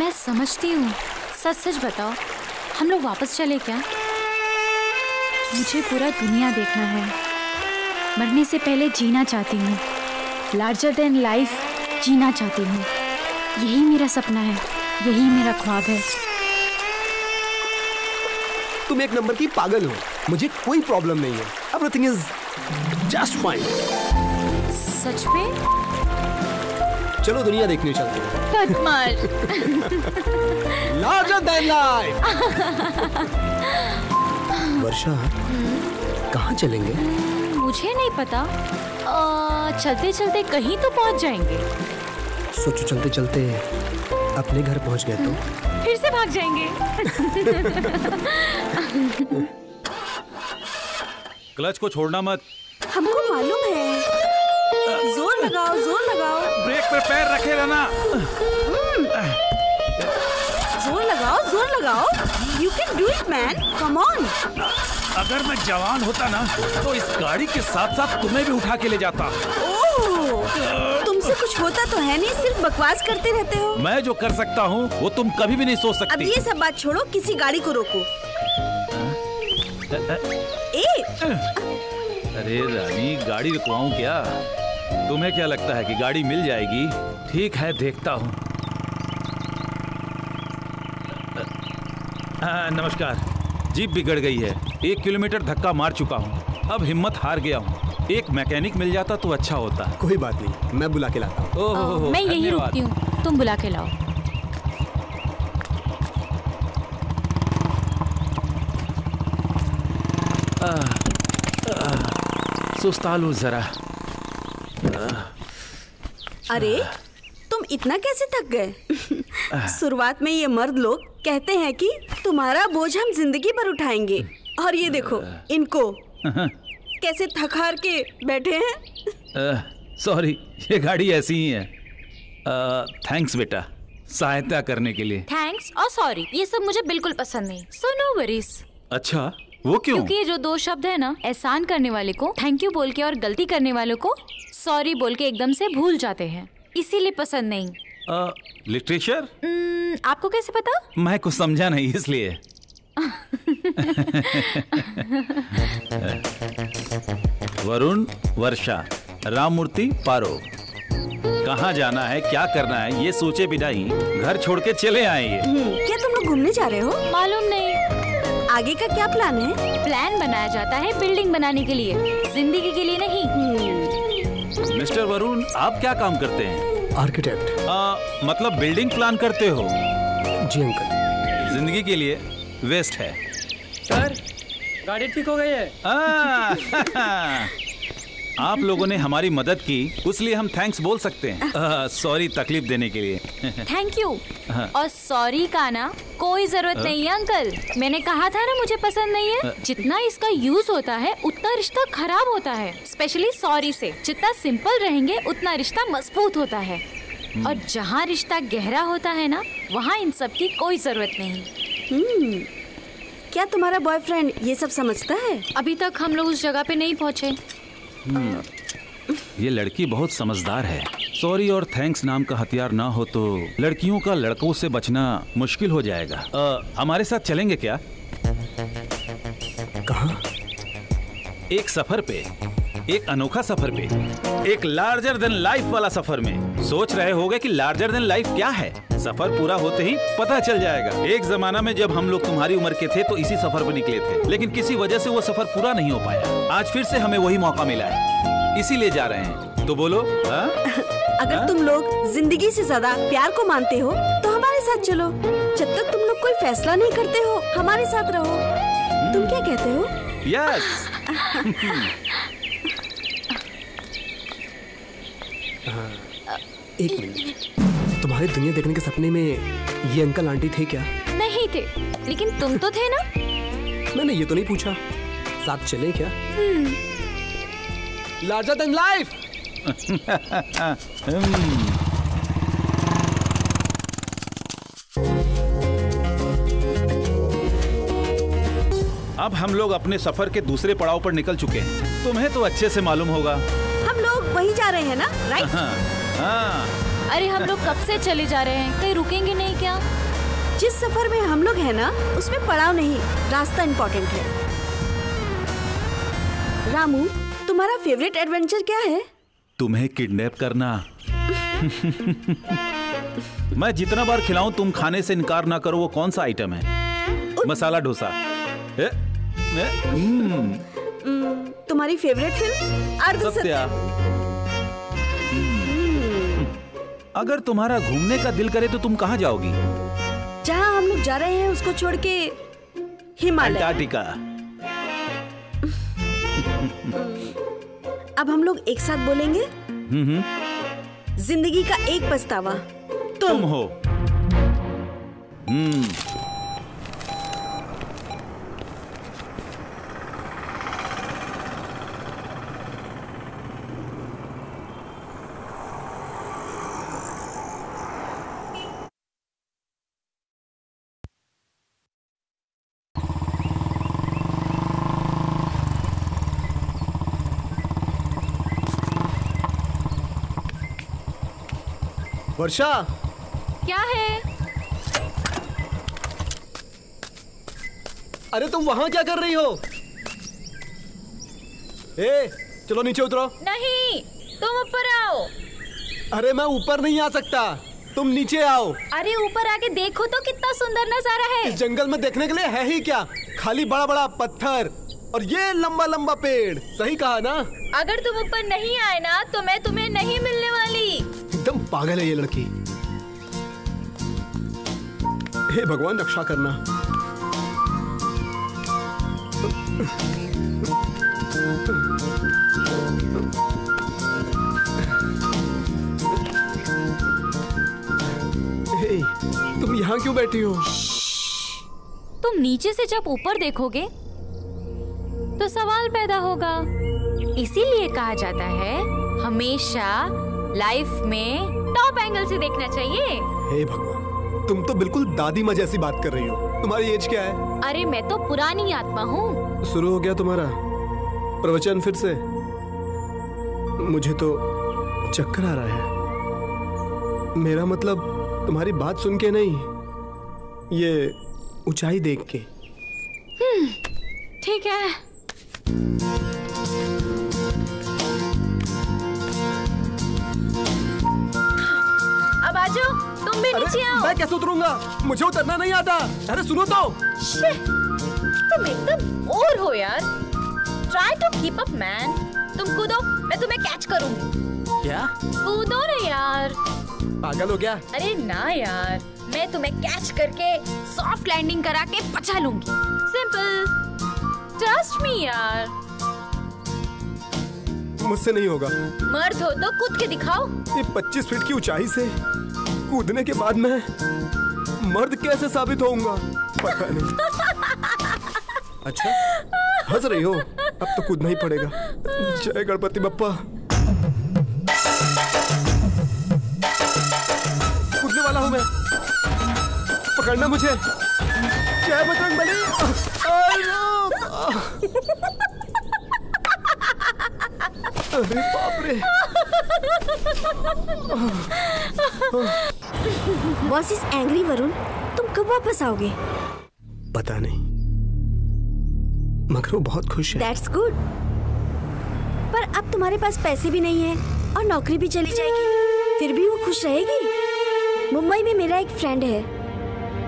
मैं समझती हूँ, सच सच बताओ, हम लोग वापस चले क्या? मुझे पूरा दुनिया देखना है। मरने से पहले जीना चाहती हूँ, लार्जर देन लाइफ जीना चाहती हूँ। यही मेरा सपना है, यही मेरा ख्वाब है। तुम एक नंबर की पागल हो, मुझे कोई प्रॉब्लम नहीं है। Everything is just fine. सच में? चलो दुनिया देखने चलते हैं। कट मार। Larger than life. वर्षा कहाँ चलेंगे? मुझे नहीं पता। चलते चलते कहीं तो पहुंच जाएंगे। सोचो चलते चलते अपने घर पहुंच गए तो फिर से भाग जाएंगे। क्लच को छोड़ना मत। हमको मालूम है। जोर लगाओ, जोर लगाओ। ब्रेक पर पैर रखे रहना। जोर लगाओ, जोर लगाओ। You can do it, man. Come on. अगर मैं जवान होता ना तो इस गाड़ी के साथ साथ तुम्हें भी उठा के ले जाता। ओह, तुमसे कुछ होता तो है नहीं, सिर्फ बकवास करते रहते हो। मैं जो कर सकता हूँ वो तुम कभी भी नहीं सोच सकती। अब ये सब बात छोड़ो, किसी गाड़ी को रोको। अरे रानी, गाड़ी रुकवाऊँ क्या? तुम्हें क्या लगता है कि गाड़ी मिल जाएगी? ठीक है, देखता हूँ। नमस्कार। जीप बिगड़ गई है, 1 किलोमीटर धक्का मार चुका हूँ, अब हिम्मत हार गया हूँ। एक मैकेनिक मिल जाता तो अच्छा होता। कोई बात नहीं, मैं बुला के लाता हूँ। ओह, मैं यही रुकती हूँ, तुम बुला के लाओ। सुस्ता लूँ जरा। अरे तुम इतना कैसे थक गए? शुरुआत में ये मर्द लोग कहते हैं कि तुम्हारा बोझ हम जिंदगी भर उठाएंगे, और ये देखो इनको कैसे थक हार के बैठे हैं। सॉरी, ये गाड़ी ऐसी ही है। थैंक्स बेटा, सहायता करने के लिए। थैंक्स और सॉरी ये सब मुझे बिल्कुल पसंद नहीं। So no worries. अच्छा, वो क्यों? क्योंकि ये जो 2 शब्द है ना, एहसान करने वाले को थैंक यू बोल के और गलती करने वालों को सॉरी बोल के एकदम से भूल जाते हैं, इसीलिए पसंद नहीं। लिटरेचर? आपको कैसे पता? मैं कुछ समझा नहीं इसलिए। वरुण, वर्षा, राममूर्ति, पारो, कहाँ जाना है, क्या करना है, ये सोचे बिना ही घर छोड़ के चले आए ये। क्या तुम लोग घूमने जा रहे हो? मालूम नहीं। आगे का क्या प्लान है? प्लान बनाया जाता है बिल्डिंग बनाने के लिए, जिंदगी के लिए नहीं। मिस्टर वरुण, आप क्या काम करते हैं? आर्किटेक्ट। मतलब बिल्डिंग प्लान करते हो? जी अंकल। जिंदगी के लिए वेस्ट है। सर, गाड़ी ठीक हो गई है। आप लोगों ने हमारी मदद की, उसलिए हम थैंक्स बोल सकते हैं। सॉरी तकलीफ देने के लिए। थैंक यू और सॉरी का ना कोई जरूरत नहीं है अंकल। मैंने कहा था ना मुझे पसंद नहीं है। जितना इसका यूज होता है उतना रिश्ता खराब होता है, स्पेशली सॉरी से। जितना सिंपल रहेंगे उतना रिश्ता मजबूत होता है, और जहाँ रिश्ता गहरा होता है ना वहाँ इन सब की कोई जरूरत नहीं। क्या तुम्हारा बॉयफ्रेंड ये सब समझता है? अभी तक हम लोग उस जगह पे नहीं पहुँचे। ये लड़की बहुत समझदार है। सॉरी और थैंक्स नाम का हथियार ना हो तो लड़कियों का लड़कों से बचना मुश्किल हो जाएगा। हमारे साथ चलेंगे क्या? कहाँ? एक सफर पे, एक अनोखा सफर पे, एक लार्जर देन लाइफ वाला सफर में। सोच रहे होगे कि लार्जर देन लाइफ क्या है? सफर पूरा होते ही पता चल जाएगा। एक जमाना में जब हम लोग तुम्हारी उम्र के थे तो इसी सफर पर निकले थे, लेकिन किसी वजह से वो सफर पूरा नहीं हो पाया। आज फिर से हमें वही मौका मिला है, इसीलिए जा रहे हैं। तो बोलो। अगर तुम लोग जिंदगी से ज्यादा प्यार को मानते हो तो हमारे साथ चलो। जब तक तुम लोग कोई फैसला नहीं करते हो हमारे साथ रहो। तुम क्या कहते हो? एक मिनट, तुम्हारे दुनिया देखने के सपने में ये अंकल आंटी थे क्या? नहीं थे, लेकिन तुम तो थे ना। मैंने ये तो नहीं पूछा। साथ चले क्या? Larger than life. अब हम लोग अपने सफर के दूसरे पड़ाव पर निकल चुके हैं। तुम्हें तो अच्छे से मालूम होगा। हम लोग वहीं जा रहे हैं ना, राइट? हाँ। अरे हम लोग कब से चले जा रहे हैं, कहीं रुकेंगे नहीं क्या? जिस सफर में हम लोग हैं ना उसमें पड़ाव नहीं, रास्ता इम्पोर्टेंट है। रामू, तुम्हारा फेवरेट एडवेंचर क्या है? तुम्हें किडनैप करना। मैं जितना बार खिलाऊं तुम खाने से इनकार ना करो, वो कौन सा आइटम है? मसाला डोसा। तुम्हारी फेवरेट फिल्म? अर्धसत्य। अगर तुम्हारा घूमने का दिल करे तो तुम कहाँ जाओगी? जहाँ हम लोग जा रहे हैं उसको छोड़ के हिमालय, अंटार्कटिका। अब हम लोग एक साथ बोलेंगे, जिंदगी का एक पछतावा तुम हो। वर्षा, क्या है? अरे तुम वहां क्या कर रही हो? ए, चलो नीचे उतरो। नहीं, तुम ऊपर आओ। अरे मैं ऊपर नहीं आ सकता, तुम नीचे आओ। अरे ऊपर आके देखो तो कितना सुंदर नजारा है। इस जंगल में देखने के लिए है ही क्या, खाली बड़ा बड़ा पत्थर और ये लंबा लंबा पेड़। सही कहा ना? अगर तुम ऊपर नहीं आए ना तो मैं तुम्हें नहीं मिलने वाली। एकदम पागल है ये लड़की। हे भगवान, रक्षा करना। हे, तुम यहाँ क्यों बैठी हो? तुम नीचे से जब ऊपर देखोगे तो सवाल पैदा होगा। इसीलिए कहा जाता है हमेशा लाइफ में टॉप एंगल से देखना चाहिए। हे भगवान, तुम तो बिल्कुल दादी माँ जैसी बात कर रही हो। तुम्हारी एज क्या है? अरे मैं तो पुरानी आत्मा हूँ। शुरू हो गया तुम्हारा प्रवचन फिर से। मुझे तो चक्कर आ रहा है। मेरा मतलब तुम्हारी बात सुन के नहीं, ये ऊंचाई देख के। ठीक है। बाजू, तुम भी नीचे आओ। मैं कैसे उतरूंगा? मुझे उतरना नहीं आता। अरे सुनो तो। तुम एकदम और हो यार। Try to keep up, man. तुम कूदो, मैं तुम्हें कैच करूंगी। क्या? कूदो रे यार। पागल हो गया? अरे ना यार, मैं तुम्हें कैच करके सॉफ्ट लैंडिंग करा के पछा लूंगी। सिंपल। ट्रस्ट मी यार। मुझसे नहीं होगा। मर्द हो तो कूद के दिखाओ। ये 25 फीट की ऊंचाई से कूदने के बाद मैं मर्द कैसे साबित होऊंगा? पता नहीं। अच्छा, हंस रही हो? अब तो कूदना ही पड़ेगा। जय गणपति बप्पा। कूदने वाला हूँ मैं, पकड़ना मुझे। जय बजरंग बली। अरे बाप रे। Boss is angry. वरुण, तुम कब वापस आओगे? पता नहीं, मगर वो बहुत खुश है। That's good. पर अब तुम्हारे पास पैसे भी नहीं है और नौकरी भी चली जाएगी, फिर भी वो खुश रहेगी। मुंबई में मेरा एक फ्रेंड है,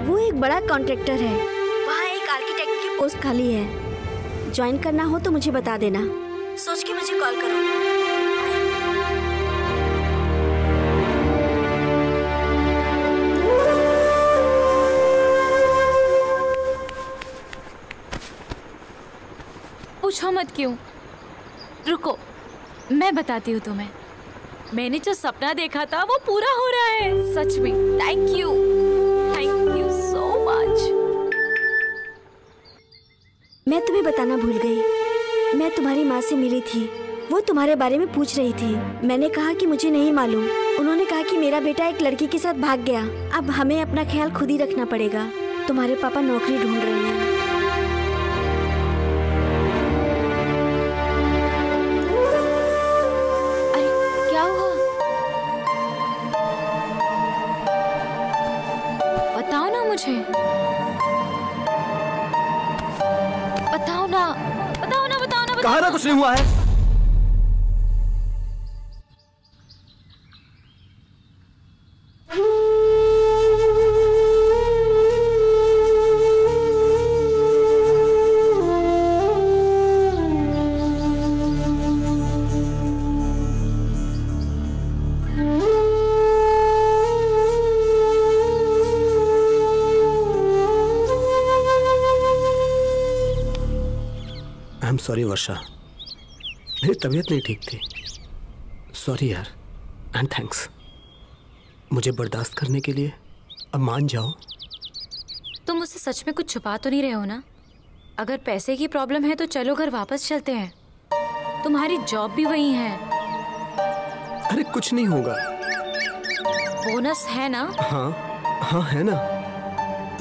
वो एक बड़ा कॉन्ट्रैक्टर है। वहाँ एक आर्किटेक्ट की पोस्ट खाली है। ज्वाइन करना हो तो मुझे बता देना। सोच के मुझे कॉल करो। पूछो मत क्यों। रुको, मैं बताती हूँ तुम्हें। मैंने जो सपना देखा था वो पूरा हो रहा है। सच में thank you, thank you so much. मैं तुम्हें बताना भूल गई, मैं तुम्हारी माँ से मिली थी। वो तुम्हारे बारे में पूछ रही थी। मैंने कहा कि मुझे नहीं मालूम। उन्होंने कहा कि मेरा बेटा एक लड़की के साथ भाग गया, अब हमें अपना ख्याल खुद ही रखना पड़ेगा। तुम्हारे पापा नौकरी ढूंढ रहे हैं। अरे क्या हुआ? बताओ ना मुझे, बताओ ना। कहा ना कुछ नहीं हुआ है। सॉरी वर्षा, मेरी तबीयत नहीं ठीक थी। सॉरी यार, एंड थैंक्स। मुझे बर्दाश्त करने के लिए। अब मान जाओ। तुम मुझसे सच में कुछ छुपा तो नहीं रहे हो ना? अगर पैसे की प्रॉब्लम है तो चलो घर वापस चलते हैं। तुम्हारी जॉब भी वही है। अरे कुछ नहीं होगा। बोनस है ना? हाँ है ना।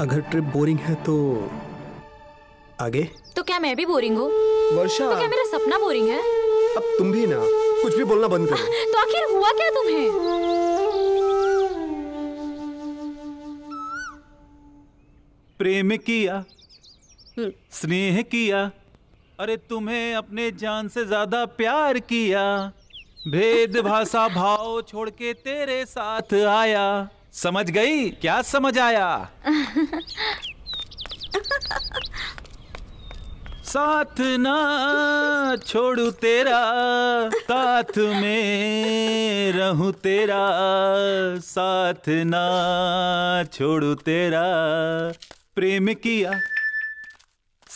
अगर ट्रिप बोरिंग है तो आगे। तो क्या मैं भी बोरिंग हूँ वर्षा? तो क्या मेरा सपना बोरिंग है? अब तुम भी ना कुछ भी बोलना बंद करो। तो आखिर हुआ क्या तुम्हें? प्रेम किया, स्नेह किया, अरे तुम्हें अपने जान से ज्यादा प्यार किया। भेद भाषा भाव छोड़ के तेरे साथ आया। समझ गई क्या? समझ आया। साथ ना छोड़ू तेरा, साथ में रहूं तेरा, साथ ना छोड़ू तेरा। प्रेम किया,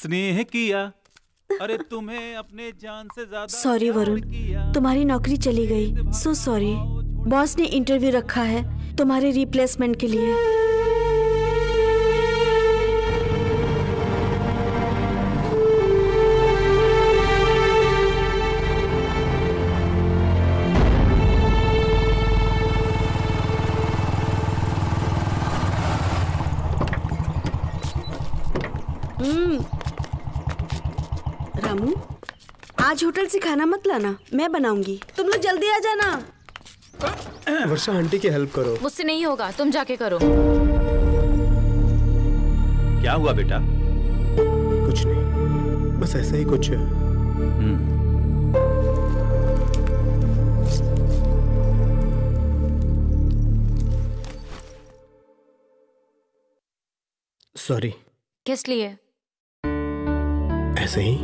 स्नेह किया, अरे तुम्हें अपने जान से ज्यादा। सॉरी वरुण, तुम्हारी नौकरी चली गई। So sorry. बॉस ने इंटरव्यू रखा है तुम्हारे रिप्लेसमेंट के लिए। रामू, आज होटल से खाना मत लाना, मैं बनाऊंगी। तुम लोग जल्दी आ जाना। वर्षा आंटी की हेल्प करो। मुझसे नहीं होगा, तुम जाके करो। क्या हुआ बेटा? कुछ नहीं, बस ऐसा ही कुछ। सॉरी। किस लिए? ऐसे ही।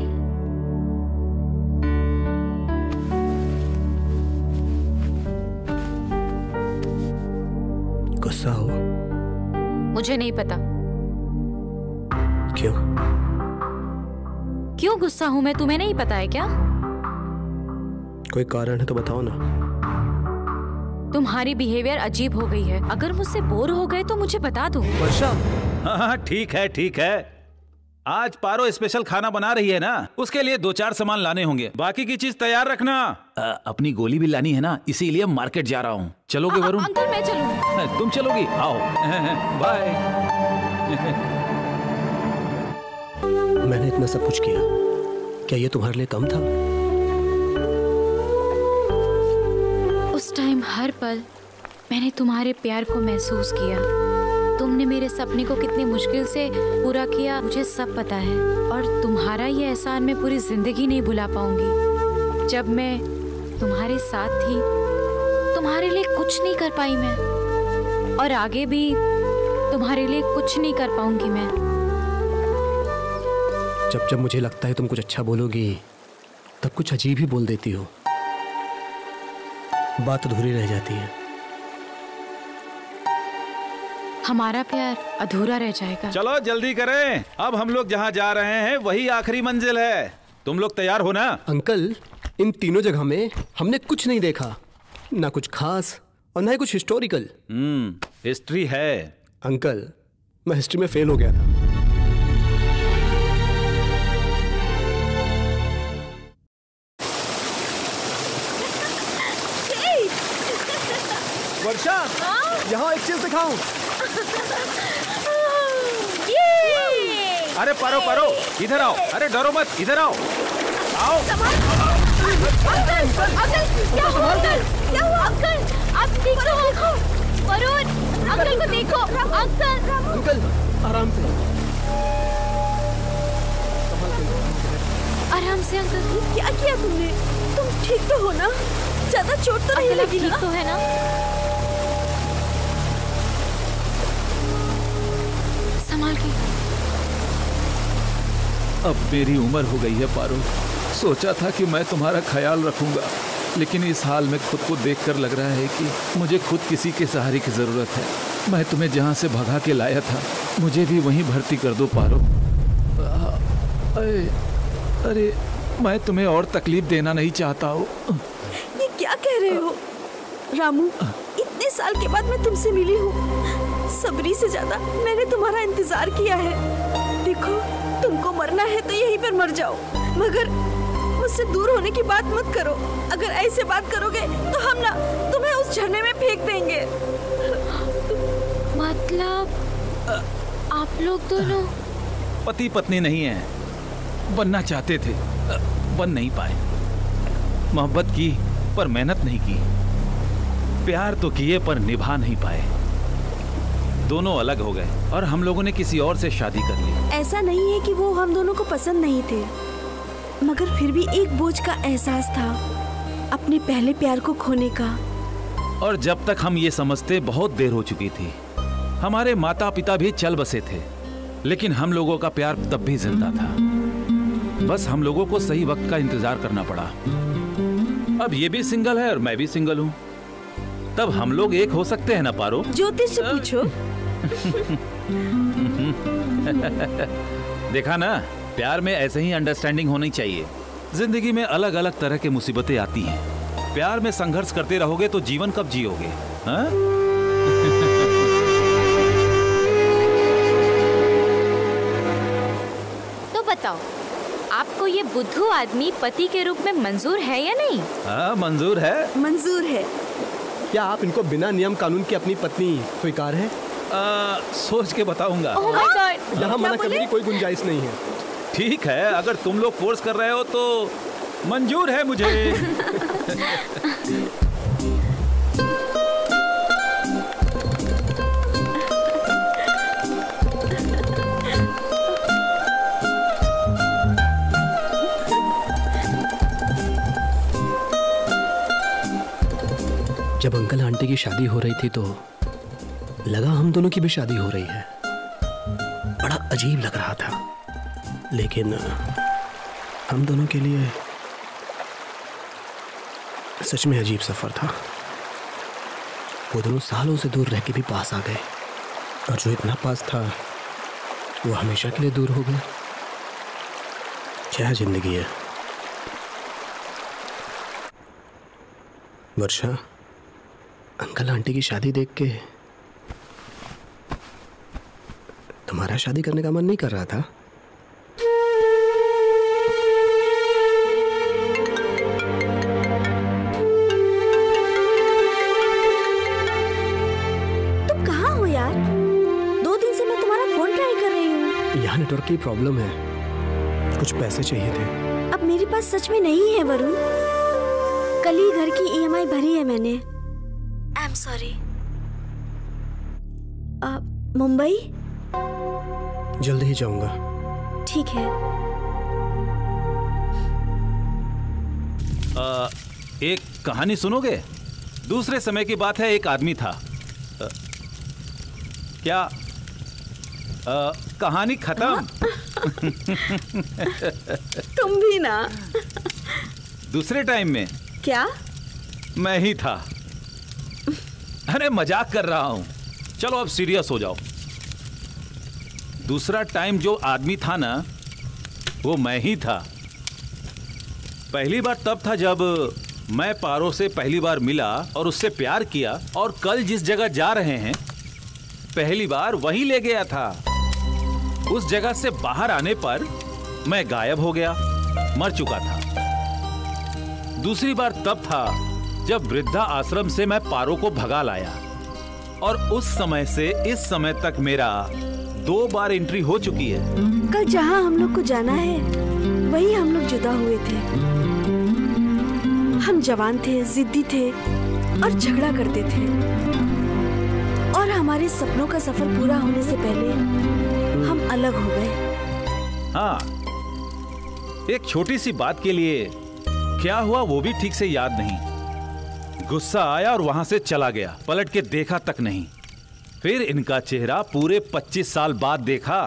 गुस्सा हो? मुझे नहीं पता। क्यों? क्यों गुस्सा हूं मैं तुम्हें नहीं पता है क्या? कोई कारण है तो बताओ ना। तुम्हारी बिहेवियर अजीब हो गई है। अगर मुझसे बोर हो गए तो मुझे बता दो। वर्षा। हाँ ठीक है। आज पारो स्पेशल खाना बना रही है ना, उसके लिए 2-4 सामान लाने होंगे। बाकी की चीज तैयार रखना। अपनी गोली भी लानी है ना, इसीलिए मार्केट जा रहा हूँ। चलोगे वरुण? अंकल मैं चलूंगी। तुम चलोगी? आओ बाय। मैंने इतना सब कुछ किया, क्या ये तुम्हारे लिए कम था? उस टाइम हर पल मैंने तुम्हारे प्यार को महसूस किया। तुमने मेरे सपने को कितनी मुश्किल से पूरा किया, मुझे सब पता है। और तुम्हारा ये एहसान मैं पूरी जिंदगी नहीं भुला पाऊंगी। जब मैं तुम्हारे साथ थी, तुम्हारे लिए कुछ नहीं कर पाई मैं, और आगे भी तुम्हारे लिए कुछ नहीं कर पाऊंगी मैं। जब जब मुझे लगता है तुम कुछ अच्छा बोलोगी, तब कुछ अजीब ही बोल देती हो। बात अधूरी रह जाती है। हमारा प्यार अधूरा रह जाएगा। चलो जल्दी करें, अब हम लोग जहाँ जा रहे हैं वही आखिरी मंजिल है। तुम लोग तैयार हो ना? अंकल, इन तीनों जगह में हमने कुछ नहीं देखा, ना कुछ खास और ना ही कुछ हिस्टोरिकल। हिस्ट्री है अंकल, मैं हिस्ट्री में फेल हो गया था। वर्षा, यहाँ एक चीज दिखाऊं? अरे पारो इधर आओ। अरे डरो मत, इधर आओ। आओ। अंकल क्या हुआ? आप ठीक हो? वरुण अंकल को देखो। अंकल आराम से। है हमसे अंकल की। क्या किया तुमने? तुम ठीक तो हो ना? ज्यादा चोट तो नहीं लगी? ठीक तो है ना? संभाल के। अब मेरी उम्र हो गई है पारो, सोचा था कि मैं तुम्हारा ख्याल रखूंगा, लेकिन इस हाल में खुद को देखकर लग रहा है कि मुझे खुद किसी के सहारे की ज़रूरत है। मैं तुम्हें जहाँ से भगा के लाया था, मुझे भी वहीं भर्ती कर दो पारो। अरे मैं तुम्हें और तकलीफ देना नहीं चाहता हूँ। ये क्या कह रहे हो रामू? इतने साल के बाद मैं तुमसे मिली हूँ, सबरी से ज़्यादा मैंने तुम्हारा इंतज़ार किया है। देखो, तुमको मरना है तो यहीं पर मर जाओ, मगर मुझसे दूर होने की बात मत करो। अगर ऐसे बात करोगे तो हम ना तुम्हें उस झरने में फेंक देंगे। मतलब आप लोग दोनों पति पत्नी नहीं हैं। बनना चाहते थे, बन नहीं पाए। मोहब्बत की पर मेहनत नहीं की, प्यार तो किए पर निभा नहीं पाए। दोनों अलग हो गए और हम लोगों ने किसी और से शादी कर ली। ऐसा नहीं है कि वो हम दोनों को पसंद नहीं थे, मगर फिर भी एक बोझ का एहसास था अपने पहले प्यार को खोने का। और जब तक हम ये समझते, बहुत देर हो चुकी थी। हमारे माता पिता भी चल बसे थे, लेकिन हम लोगों का प्यार तब भी जिंदा था। बस हम लोगों को सही वक्त का इंतजार करना पड़ा। अब ये भी सिंगल है और मैं भी सिंगल हूँ, तब हम लोग एक हो सकते हैं ना पारो? ज्योतिष से पूछो। देखा ना, प्यार में ऐसे ही अंडरस्टैंडिंग होनी चाहिए। जिंदगी में अलग अलग तरह के मुसीबतें आती हैं, प्यार में संघर्ष करते रहोगे तो जीवन कब जियोगे? तो बताओ, आपको ये बुद्धू आदमी पति के रूप में मंजूर है या नहीं? हाँ, मंजूर है। मंजूर है। क्या आप इनको बिना नियम कानून के अपनी पत्नी स्वीकार है? सोच के बताऊंगा। ओह माय गॉड, यहाँ मना करने की कोई गुंजाइश नहीं है। ठीक है, अगर तुम लोग फोर्स कर रहे हो तो मंजूर है मुझे। जब अंकल आंटी की शादी हो रही थी तो लगा हम दोनों की भी शादी हो रही है। बड़ा अजीब लग रहा था, लेकिन हम दोनों के लिए सच में अजीब सफ़र था। वो दोनों सालों से दूर रह के भी पास आ गए, और जो इतना पास था वो हमेशा के लिए दूर हो गया। क्या जिंदगी है वर्षा। अंकल आंटी की शादी देख के तुम्हारा शादी करने का मन नहीं कर रहा था? नेटवर्क की प्रॉब्लम है, कुछ पैसे चाहिए थे। अब मेरे पास सच में नहीं है वरुण, कल ही घर की ईएमआई भरी है मैंने। आई एम सॉरी। मुंबई जल्दी ही जाऊंगा। ठीक है। एक कहानी सुनोगे? दूसरे समय की बात है, एक आदमी था। क्या कहानी खत्म? तुम भी ना। दूसरे टाइम में क्या? मैं ही था। अरे मजाक कर रहा हूँ, चलो अब सीरियस हो जाओ। दूसरा टाइम जो आदमी था ना, वो मैं ही था। पहली बार तब था जब मैं पारो से पहली बार मिला और उससे प्यार किया, और कल जिस जगह जा रहे हैं पहली बार वहीं ले गया था। उस जगह से बाहर आने पर मैं गायब हो गया, मर चुका था। दूसरी बार तब था जब वृद्धा आश्रम से मैं पारो को भगा लाया, और उस समय से इस समय तक मेरा 2 बार एंट्री हो चुकी है। कल जहाँ हम लोग को जाना है वही हम लोग जुदा हुए थे। हम जवान थे, जिद्दी थे और झगड़ा करते थे, और हमारे सपनों का सफर पूरा होने से पहले हम अलग हो गए। हाँ, एक छोटी सी बात के लिए क्या हुआ वो भी ठीक से याद नहीं। गुस्सा आया और वहां से चला गया, पलट के देखा तक नहीं। फिर इनका चेहरा पूरे 25 साल बाद देखा।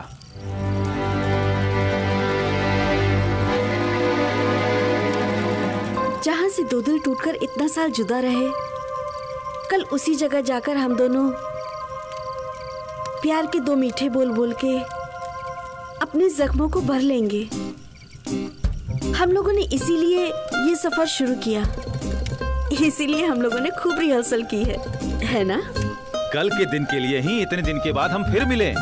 जहां से दो दिल टूटकर इतना साल जुदा रहे, कल उसी जगह जाकर हम दोनों प्यार के दो मीठे बोल बोल के अपने जख्मों को भर लेंगे। हम लोगों ने इसीलिए ये सफर शुरू किया, इसीलिए हम लोगों ने खूब रिहर्सल की है ना? कल के दिन के लिए ही इतने दिन के बाद हम फिर मिले।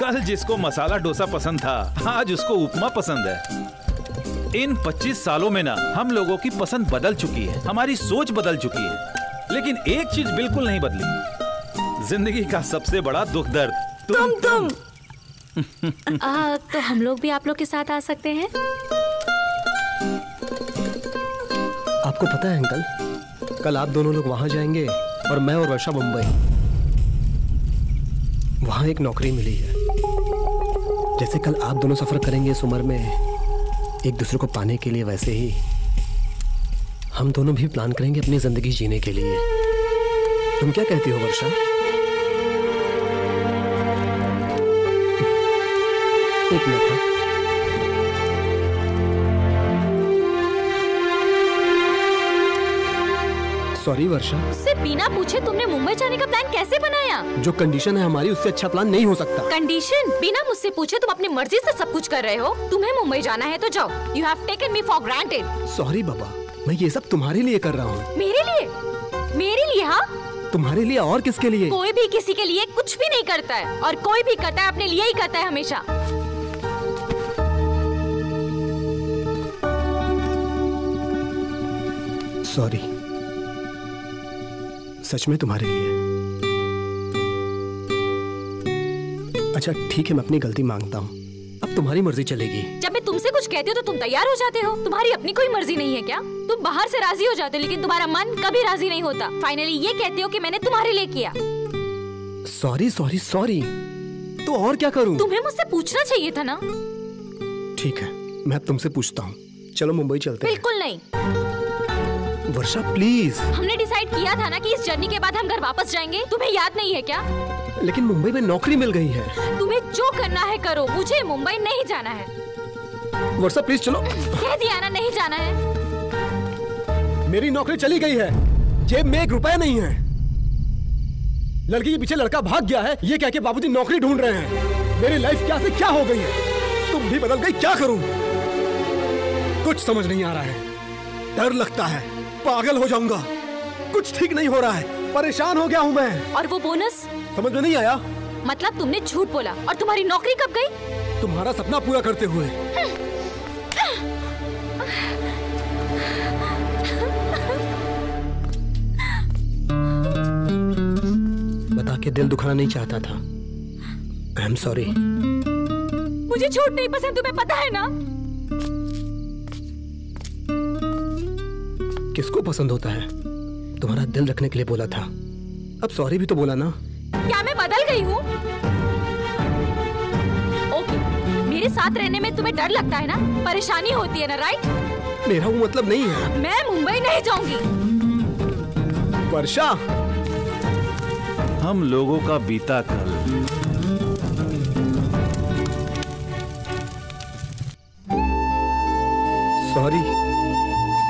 कल जिसको मसाला डोसा पसंद था, आज उसको उपमा पसंद है। इन 25 सालों में ना हम लोगों की पसंद बदल चुकी है, हमारी सोच बदल चुकी है, लेकिन एक चीज बिल्कुल नहीं बदली, जिंदगी का सबसे बड़ा दुख दर्द तुम। तो हम लोग भी आप लोग के साथ आ सकते हैं। आपको पता है अंकल, कल आप दोनों लोग वहां जाएंगे और मैं और वर्षा मुंबई। वहां एक नौकरी मिली है। जैसे कल आप दोनों सफर करेंगे इस उम्र में एक दूसरे को पाने के लिए, वैसे ही हम दोनों भी प्लान करेंगे अपनी जिंदगी जीने के लिए। तुम क्या कहती हो वर्षा? एक मिनट। सॉरी वर्षा, उससे बिना पूछे तुमने मुंबई जाने का प्लान कैसे बनाया? जो कंडीशन है हमारी, उससे अच्छा प्लान नहीं हो सकता। कंडीशन? बिना मुझसे पूछे तुम अपनी मर्जी से सब कुछ कर रहे हो। तुम्हें मुंबई जाना है तो जाओ। You have taken me for granted. Sorry बाबा, मैं ये सब तुम्हारे लिए कर रहा हूँ। मेरे लिए? मेरे लिए? हाँ, तुम्हारे लिए। और किसके लिए? कोई भी किसी के लिए कुछ भी नहीं करता है, और कोई भी करता है अपने लिए ही करता है हमेशा। सॉरी, सच में तुम्हारे लिए। अच्छा ठीक है, मैं अपनी गलती मांगता हूँ, अब तुम्हारी मर्जी चलेगी। जब मैं तुमसे कुछ कहती हूँ तो तुम तैयार हो जाते हो। तुम्हारी अपनी कोई मर्जी नहीं है क्या? तुम बाहर से राजी हो जाते हो, लेकिन तुम्हारा मन कभी राजी नहीं होता। फाइनली ये कहती हो कि मैंने तुम्हारे लिए किया। सॉरी सॉरी सॉरी, तो और क्या करूँ? तुम्हें मुझसे पूछना चाहिए था ना। ठीक है, मैं अब तुमसे पूछता हूँ, चलो मुंबई चलते। बिल्कुल नहीं वर्षा, प्लीज। हमने डिसाइड किया था ना कि इस जर्नी के बाद हम घर वापस जाएंगे। तुम्हें याद नहीं है क्या? लेकिन मुंबई में नौकरी मिल गई है। तुम्हें जो करना है करो, मुझे मुंबई नहीं जाना है। वर्षा प्लीज चलो। कह दिया ना नहीं जाना है। मेरी नौकरी चली गई है, जेब में एक रुपया नहीं है। लड़की के पीछे लड़का भाग गया है, ये कह के बाबूजी नौकरी ढूंढ रहे हैं। मेरी लाइफ क्या से क्या हो गई है, तुम भी बदल गई। क्या करूँ कुछ समझ नहीं आ रहा है, डर लगता है, पागल हो जाऊंगा, कुछ ठीक नहीं हो रहा है, परेशान हो गया हूँ मैं। और वो बोनस समझ में नहीं आया? मतलब तुमने झूठ बोला। और तुम्हारी नौकरी कब गई? तुम्हारा सपना पूरा करते हुए। बता के दिल दुखाना नहीं चाहता था। I am sorry. मुझे झूठ नहीं पसंद, तुम्हें पता है ना। किसको पसंद होता है? तुम्हारा दिल रखने के लिए बोला था, अब सॉरी भी तो बोला ना। क्या मैं बदल गई हूँ? ओके, मेरे साथ रहने में तुम्हें डर लगता है ना, परेशानी होती है ना, राइट? मेरा वो मतलब नहीं है। मैं मुंबई नहीं जाऊंगी। वर्षा, हम लोगों का बीता कल। Sorry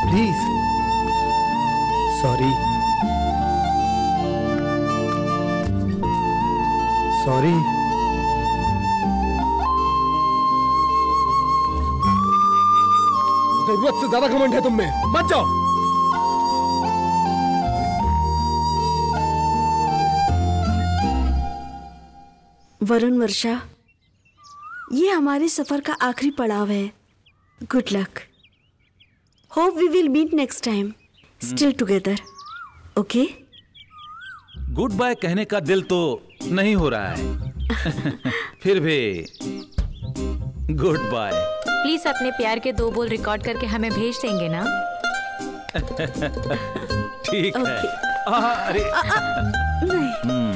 please, sorry sorry. जरूरत से ज्यादा घमंड है तुम में, मत जाओ। वरुण, वर्षा, ये हमारे सफर का आखिरी पड़ाव है। Good luck, hope we will meet next time. Still together, okay? Goodbye कहने का दिल तो नहीं हो रहा है। फिर भी गुड बाय। प्लीज अपने प्यार के दो बोल रिकॉर्ड करके हमें भेज देंगे ना। ठीक है। अरे नहीं।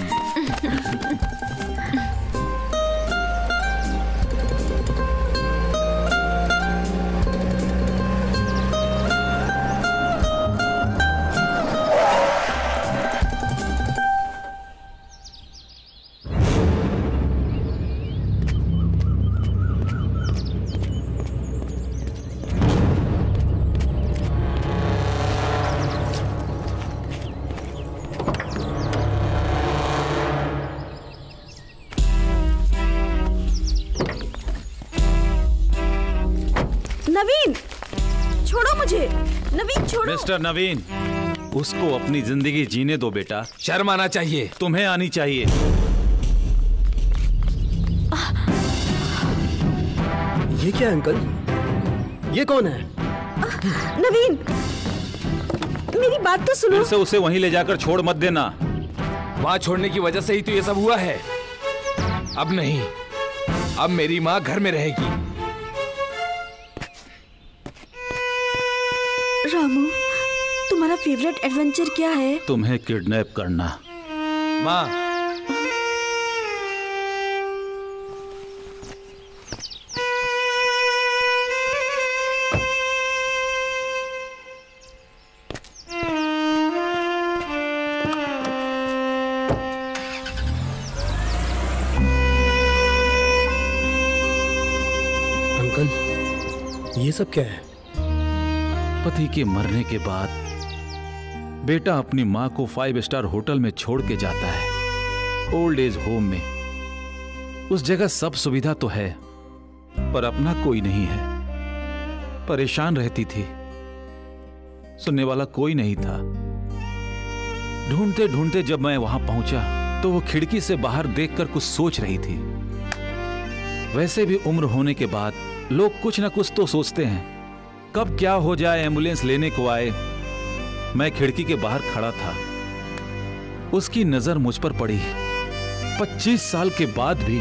नवीन छोड़ो मुझे, नवीन छोड़ो। मिस्टर नवीन, उसको अपनी जिंदगी जीने दो बेटा। शर्म आना चाहिए तुम्हें, आनी चाहिए। ये क्या अंकल, ये कौन है? नवीन मेरी बात तो सुनो। उसे उसे वहीं ले जाकर छोड़ मत देना। वहाँ छोड़ने की वजह से ही तो ये सब हुआ है। अब नहीं, अब मेरी माँ घर में रहेगी। रामू, तुम्हारा फेवरेट एडवेंचर क्या है? तुम्हें किडनैप करना। माँ अंकल, ये सब क्या है? पति के मरने के बाद बेटा अपनी माँ को 5 स्टार होटल में छोड़ के जाता है, ओल्ड एज होम में। उस जगह सब सुविधा तो है पर अपना कोई नहीं है। परेशान रहती थी, सुनने वाला कोई नहीं था। ढूंढते ढूंढते जब मैं वहां पहुंचा तो वो खिड़की से बाहर देखकर कुछ सोच रही थी। वैसे भी उम्र होने के बाद लोग कुछ ना कुछ तो सोचते हैं। कब क्या हो जाए, एम्बुलेंस लेने को आए। मैं खिड़की के बाहर खड़ा था, उसकी नजर मुझ पर पड़ी। 25 साल के बाद भी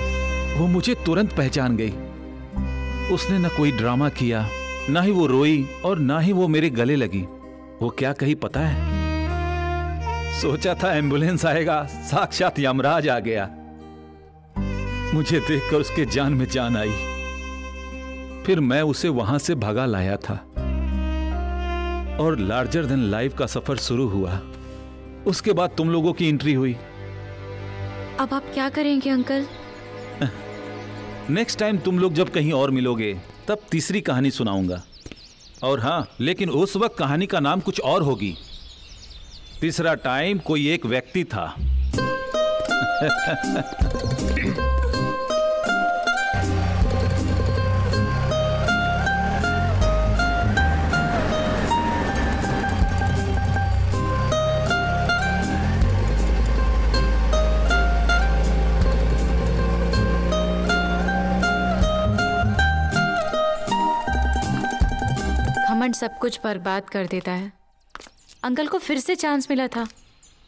वो मुझे तुरंत पहचान गई। उसने ना कोई ड्रामा किया, ना ही वो रोई और ना ही वो मेरे गले लगी। वो क्या कही पता है? सोचा था एम्बुलेंस आएगा, साक्षात यमराज आ गया। मुझे देखकर उसके जान में जान आई। फिर मैं उसे वहां से भगा लाया था और लार्जर देन लाइफ का सफर शुरू हुआ। उसके बाद तुम लोगों की एंट्री हुई। अब आप क्या करेंगे अंकल? नेक्स्ट टाइम तुम लोग जब कहीं और मिलोगे तब तीसरी कहानी सुनाऊंगा। और हाँ, लेकिन उस वक्त कहानी का नाम कुछ और होगी। तीसरा टाइम कोई एक व्यक्ति था। सब कुछ बर्बाद कर देता है। अंकल को फिर से चांस मिला था,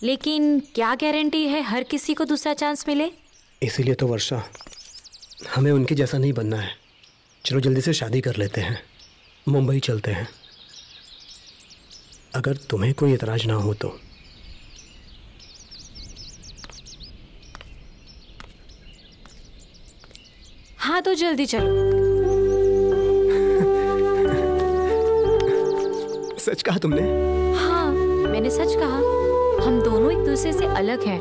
लेकिन क्या गारंटी है हर किसी को दूसरा चांस मिले? इसीलिए तो वर्षा, हमें उनके जैसा नहीं बनना है। चलो जल्दी से शादी कर लेते हैं, मुंबई चलते हैं, अगर तुम्हें कोई एतराज ना हो तो। हाँ तो जल्दी चलो। सच कहा तुमने? हाँ मैंने सच कहा। हम दोनों एक दूसरे से अलग हैं,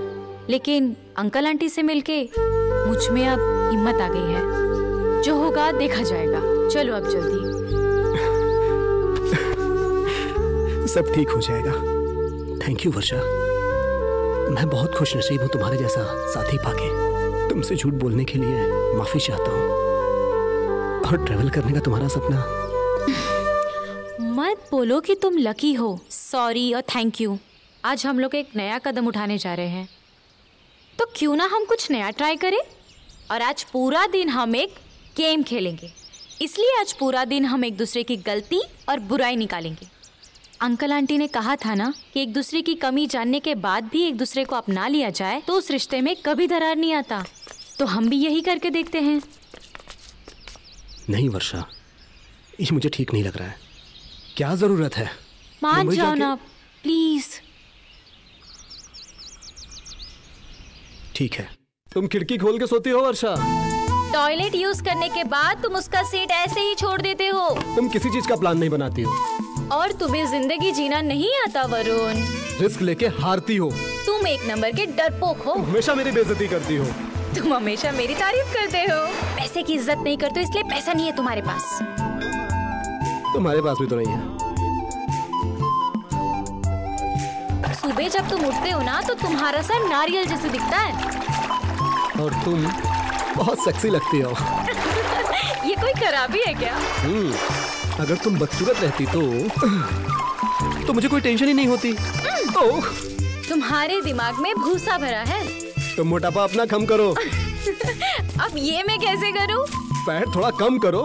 लेकिन अंकल आंटी से मिलके मुझ में अब हिम्मत आ गई है। जो होगा देखा जाएगा। चलो अब जल्दी। सब ठीक हो जाएगा। थैंक यू वर्षा, मैं बहुत खुशनसीब हूँ तुम्हारे जैसा साथी पाके। तुमसे झूठ बोलने के लिए माफी चाहता हूँ। और ट्रेवल करने का तुम्हारा सपना, मत बोलो कि तुम लकी हो। सॉरी और थैंक यू। आज हम लोग एक नया कदम उठाने जा रहे हैं, तो क्यों ना हम कुछ नया ट्राई करें। और आज पूरा दिन हम एक गेम खेलेंगे, इसलिए आज पूरा दिन हम एक दूसरे की गलती और बुराई निकालेंगे। अंकल आंटी ने कहा था ना कि एक दूसरे की कमी जानने के बाद भी एक दूसरे को अपना लिया जाए तो उस रिश्ते में कभी दरार नहीं आता। तो हम भी यही करके देखते हैं। नहीं वर्षा, ये मुझे ठीक नहीं लग रहा है। क्या जरूरत है? मान जाओ ना प्लीज। ठीक है। तुम खिड़की खोल के सोती हो वर्षा। टॉयलेट यूज करने के बाद तुम उसका सीट ऐसे ही छोड़ देते हो। तुम किसी चीज का प्लान नहीं बनाती हो और तुम्हें जिंदगी जीना नहीं आता वरुण। रिस्क लेके हारती हो। तुम एक नंबर के डरपोक हो। हमेशा मेरी बेइज्जती करती हो। तुम हमेशा मेरी तारीफ करते हो। पैसे की इज्जत नहीं करते, इसलिए पैसा नहीं है तुम्हारे पास। तुम्हारे पास भी तो नहीं है। सुबह जब तुम उठते हो ना तो तुम्हारा सर नारियल जैसे दिखता है। और तुम बहुत सेक्सी लगती हो। ये कोई खराबी है क्या? अगर तुम बदसूरत रहती तो मुझे कोई टेंशन ही नहीं होती। ओह, तुम्हारे दिमाग में भूसा भरा है। तुम मोटापा अपना कम करो। अब ये मैं कैसे करूं? पैर थोड़ा कम करो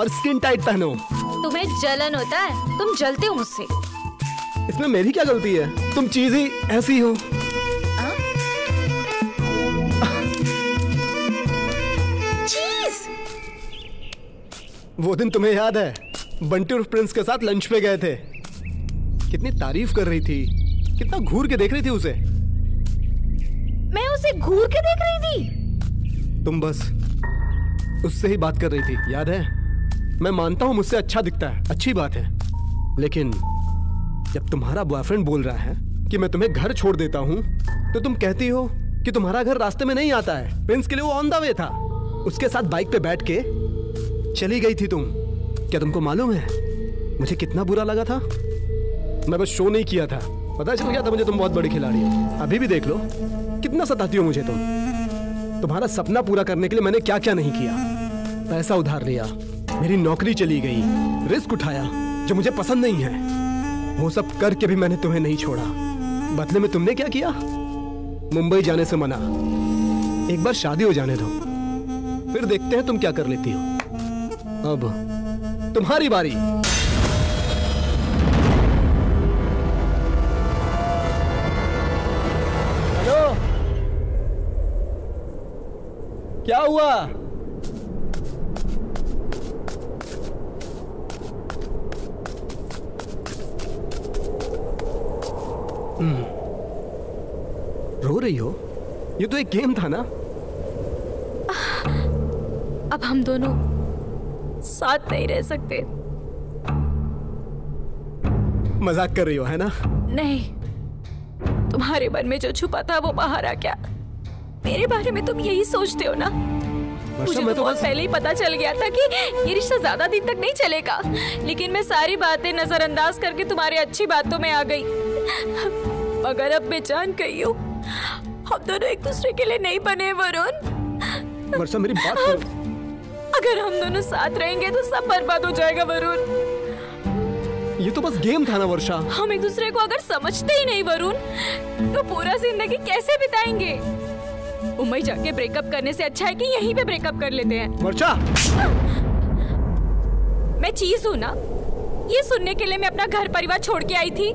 और स्किन टाइट पहनो। तुम्हें जलन होता है, तुम जलते हो मुझसे। इसमें मेरी क्या गलती है? तुम चीज ही ऐसी हो। वो दिन तुम्हें याद है, बंटी और प्रिंस के साथ लंच पे गए थे। कितनी तारीफ कर रही थी, कितना घूर के देख रही थी उसे। मैं उसे घूर के देख रही थी? तुम बस उससे ही बात कर रही थी, याद है? मैं मानता हूँ मुझसे अच्छा दिखता है, अच्छी बात है, लेकिन जब तुम्हारा बॉयफ्रेंड बोल रहा है कि मैं तुम्हें घर छोड़ देता हूँ तो तुम कहती हो कि तुम्हारा घर रास्ते में नहीं आता है। प्रिंस के लिए वो ऑन द वे था, उसके साथ बाइक पे बैठ के चली गई थी तुम। क्या तुमको मालूम है मुझे कितना बुरा लगा था? मैं बस शो नहीं किया था, पता चल गया था मुझे तुम बहुत बड़ी खिलाड़ी हो। अभी भी देख लो कितना सताती हो मुझे तुम। तुम्हारा सपना पूरा करने के लिए मैंने क्या क्या नहीं किया। पैसा उधार लिया, मेरी नौकरी चली गई, रिस्क उठाया जो मुझे पसंद नहीं है। वो सब करके भी मैंने तुम्हें नहीं छोड़ा। बदले में तुमने क्या किया? मुंबई जाने से मना। एक बार शादी हो जाने दो, फिर देखते हैं तुम क्या कर लेती हो। अब तुम्हारी बारी। हेलो, क्या हुआ? रो रही हो? ये तो एक गेम था ना। अब हम दोनों साथ नहीं रह सकते। मजाक कर रही हो, है ना? नहीं, तुम्हारे मन में जो छुपा था वो बाहर आ गया। मेरे बारे में तुम यही सोचते हो ना? मुझे तो बहुत पहले ही पता चल गया था कि ये रिश्ता ज्यादा दिन तक नहीं चलेगा, लेकिन मैं सारी बातें नजरअंदाज करके तुम्हारी अच्छी बातों में आ गई। मगर अब मैं जान गई हूँ, हम दोनों एक दूसरे के लिए नहीं बने। वरुण, वर्षा मेरी बात सुनो। अगर हम दोनों साथ रहेंगे तो सब बर्बाद हो जाएगा वरुण। ये तो बस गेम था ना वर्षा। हम एक दूसरे को अगर समझते ही नहीं वरुण तो पूरा जिंदगी कैसे बिताएंगे? मुंबई जाके ब्रेकअप करने से अच्छा है कि यहीं पे ब्रेकअप कर लेते हैं। वर्षा, मैं चीज हूँ ना, ये सुनने के लिए मैं अपना घर परिवार छोड़ के आई थी?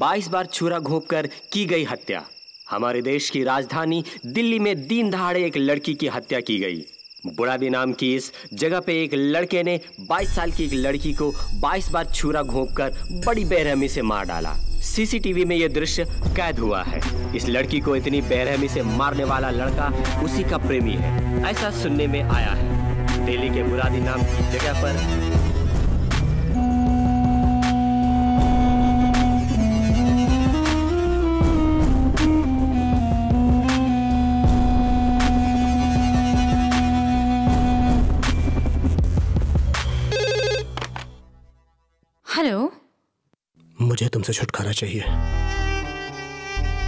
बाईस बार छुरा घोंपकर की गई हत्या। हमारे देश की राजधानी दिल्ली में दिन दहाड़े एक लड़की की हत्या की गई। बुढ़ादी नाम की इस जगह पे एक लड़के ने 22 साल की एक लड़की को 22 बार छुरा घोंपकर बड़ी बेरहमी से मार डाला। सीसीटीवी में यह दृश्य कैद हुआ है। इस लड़की को इतनी बेरहमी से मारने वाला लड़का उसी का प्रेमी है, ऐसा सुनने में आया है। दिल्ली के बुढ़ादी नाम की जगह पर मुझे तुमसे छुटकारा चाहिए,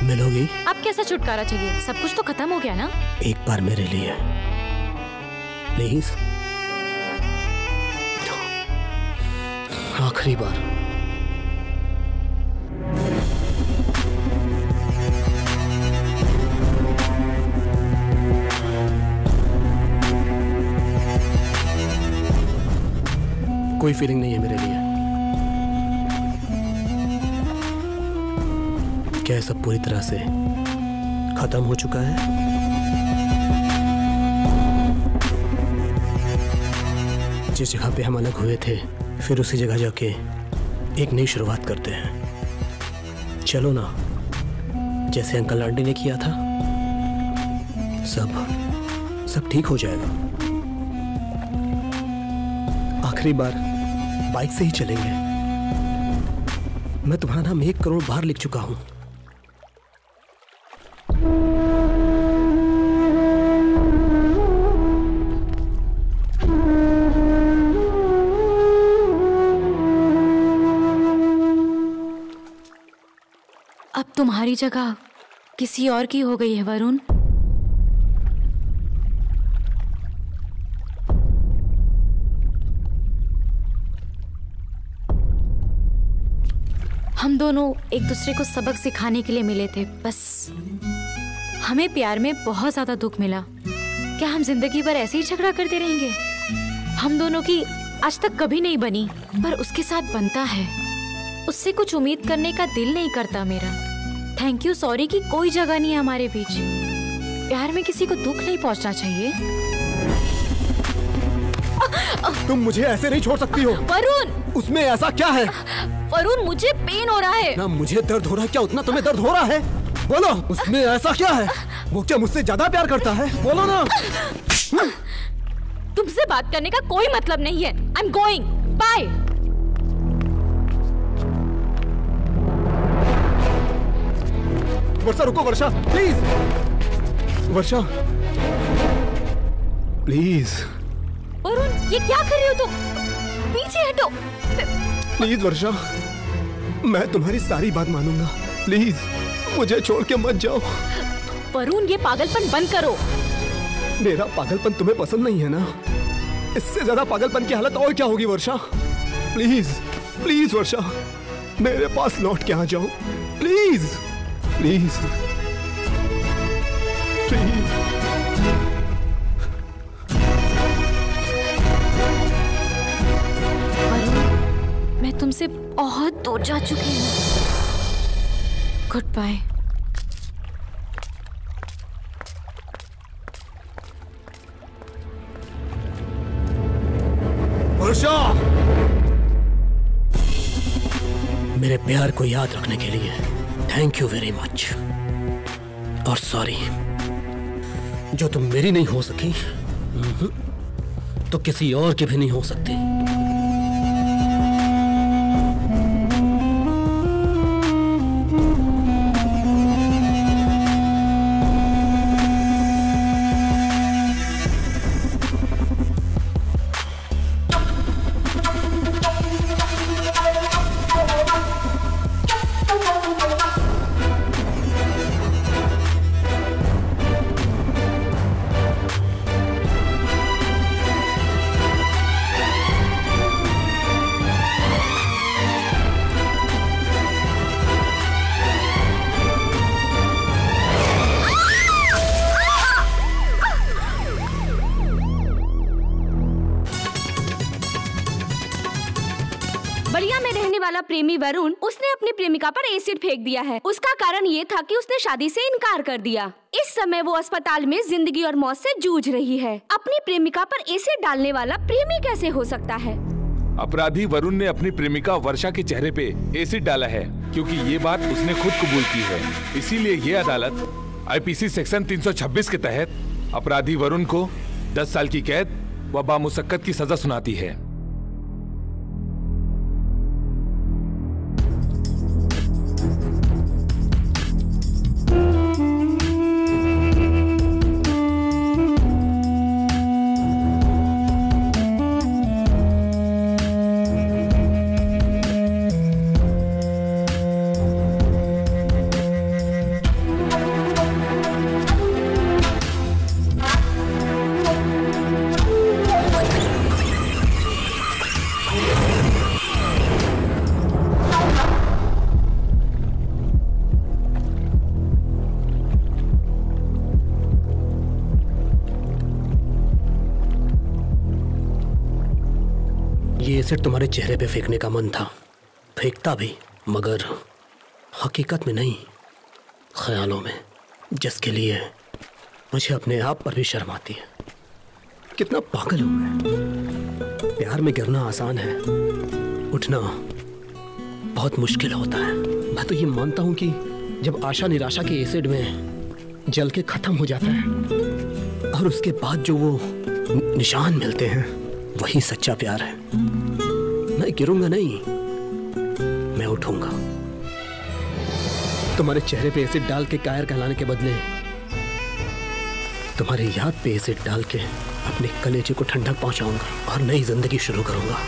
मिलोगी? अब कैसा छुटकारा चाहिए? सब कुछ तो खत्म हो गया ना। एक बार मेरे लिए प्लीज, आखिरी बार। कोई फीलिंग नहीं है मेरे लिए। क्या सब पूरी तरह से खत्म हो चुका है? जिस जगह पे हम अलग हुए थे, फिर उसी जगह जाके एक नई शुरुआत करते हैं। चलो ना, जैसे अंकल आंटी ने किया था। सब ठीक हो जाएगा। आखिरी बार बाइक से ही चलेंगे। मैं तुम्हारा नाम 1 करोड़ बार लिख चुका हूं। अब तुम्हारी जगह किसी और की हो गई है वरुण। हम दोनों एक दूसरे को सबक सिखाने के लिए मिले थे, बस हमें प्यार में बहुत ज्यादा दुख मिला। क्या हम जिंदगी भर ऐसे ही झगड़ा करते रहेंगे? हम दोनों की आज तक कभी नहीं बनी, पर उसके साथ बनता है। उससे कुछ उम्मीद करने का दिल नहीं करता मेरा। थैंक यू सॉरी की कोई जगह नहीं है हमारे बीच। प्यार में किसी को दुख नहीं पहुंचना चाहिए। तुम मुझे ऐसे नहीं छोड़ सकती हो। वरुण, उसमें ऐसा क्या है? वरुण, मुझे पेन हो रहा है ना, मुझे दर्द हो रहा है। क्या उतना तुम्हें दर्द हो रहा है? बोलो, उसमें ऐसा क्या है? वो क्या मुझसे ज्यादा प्यार करता है? बोलो ना। तुमसे बात करने का कोई मतलब नहीं है। I am going, bye. Varsha रुको, वर्षा प्लीज। वर्षा प्लीज। वरुण, ये क्या कर रहे हो तुम? पीछे हटो प्लीज। वर्षा, मैं तुम्हारी सारी बात मानूंगा, प्लीज मुझे छोड़ के मत जाओ। वरुण, ये पागलपन बंद करो। मेरा पागलपन तुम्हें पसंद नहीं है ना? इससे ज्यादा पागलपन की हालत और क्या होगी? वर्षा प्लीज, प्लीज वर्षा, मेरे पास लौट के आ जाओ, प्लीज प्लीज प्लीज। वरुण, मैं तुमसे बहुत दूर जा चुकी हूँ। Good bye. वर्षा, मेरे प्यार को याद रखने के लिए थैंक यू वेरी मच, और सॉरी। जो तुम मेरी नहीं हो सकी तो किसी और की भी नहीं हो सकती। प्रेमी वरुण, उसने अपनी प्रेमिका पर एसिड फेंक दिया है। उसका कारण ये था कि उसने शादी से इनकार कर दिया। इस समय वो अस्पताल में जिंदगी और मौत से जूझ रही है। अपनी प्रेमिका पर एसिड डालने वाला प्रेमी कैसे हो सकता है? अपराधी वरुण ने अपनी प्रेमिका वर्षा के चेहरे पे एसिड डाला है, क्योंकि ये बात उसने खुद कबूल की है। इसीलिए ये अदालत IPC सेक्शन 326 के तहत अपराधी वरुण को 10 साल की कैद व बामुसक्कत की सजा सुनाती है। एसिड तुम्हारे चेहरे पे फेंकने का मन था, फेंकता भी, मगर हकीकत में नहीं, ख्यालों में, जिसके लिए मुझे अपने आप पर भी शर्म आती है। कितना पागल हूँ मैं। प्यार में गिरना आसान है, उठना बहुत मुश्किल होता है। मैं तो ये मानता हूँ कि जब आशा निराशा के एसिड में जल के खत्म हो जाता है और उसके बाद जो वो निशान मिलते हैं वही सच्चा प्यार है। मैं गिरूंगा नहीं, मैं उठूंगा। तुम्हारे चेहरे पे एसिड डाल के कायर कहलाने के बदले तुम्हारे याद पे एसिड डाल के अपने कलेजे को ठंडक पहुंचाऊंगा और नई जिंदगी शुरू करूंगा।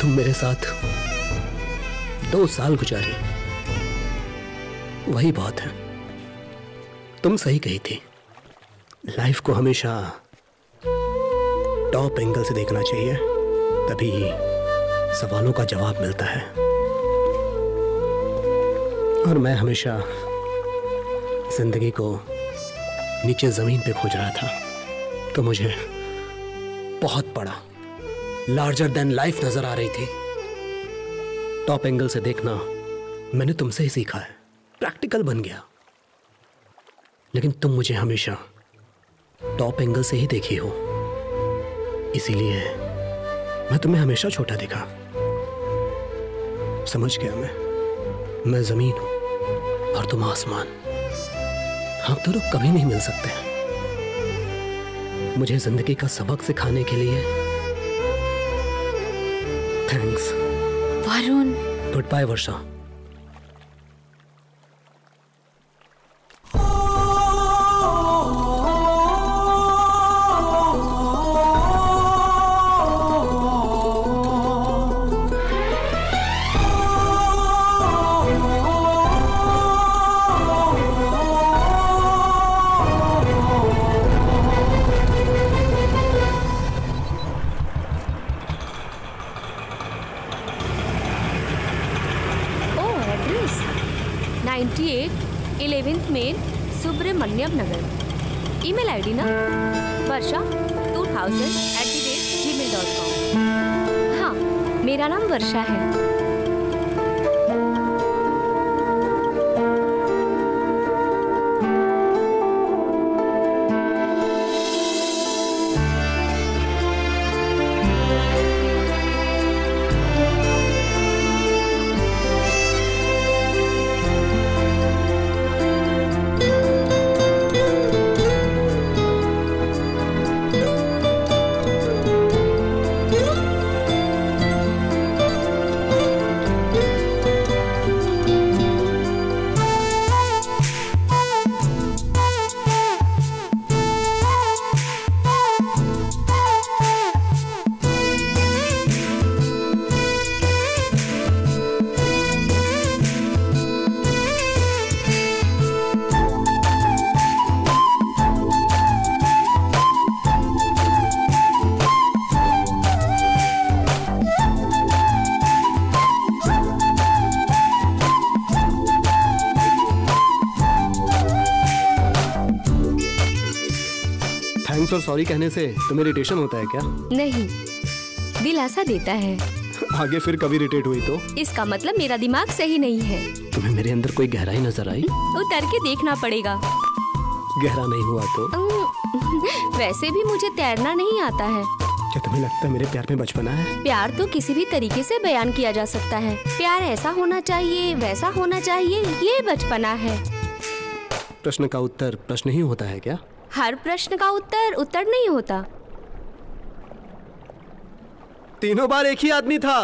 तुम मेरे साथ 2 साल गुजारी, वही बात है। तुम सही कही थी, लाइफ को हमेशा टॉप एंगल से देखना चाहिए, तभी सवालों का जवाब मिलता है। और मैं हमेशा जिंदगी को नीचे ज़मीन पे खोज रहा था, तो मुझे बहुत बड़ा लार्जर देन लाइफ नज़र आ रही थी। टॉप एंगल से देखना मैंने तुमसे ही सीखा है, प्रैक्टिकल बन गया। लेकिन तुम मुझे हमेशा टॉप एंगल से ही देखी हो, इसीलिए मैं तुम्हें हमेशा छोटा देखा। समझ गया मैं ज़मीन हूँ और तुम आसमान। हम दोनों कभी नहीं मिल सकते। मुझे जिंदगी का सबक सिखाने के लिए thanks Varun. Goodbye Varsha. और सॉरी कहने से तुम्हें इरिटेशन होता है क्या? नहीं, दिलासा देता है। आगे फिर कभी इरिटेट हुई तो? इसका मतलब मेरा दिमाग सही नहीं है। तुम्हें मेरे अंदर कोई गहराई नजर आई? उतर के देखना पड़ेगा। गहरा नहीं हुआ तो? वैसे भी मुझे तैरना नहीं आता है। क्या तुम्हें लगता है मेरे प्यार में बचपना है? प्यार तो किसी भी तरीके से बयान किया जा सकता है। प्यार ऐसा होना चाहिए, वैसा होना चाहिए, ये बचपना है। प्रश्न का उत्तर प्रश्न ही होता है क्या? हर प्रश्न का उत्तर उत्तर नहीं होता। तीनों बार एक ही आदमी था।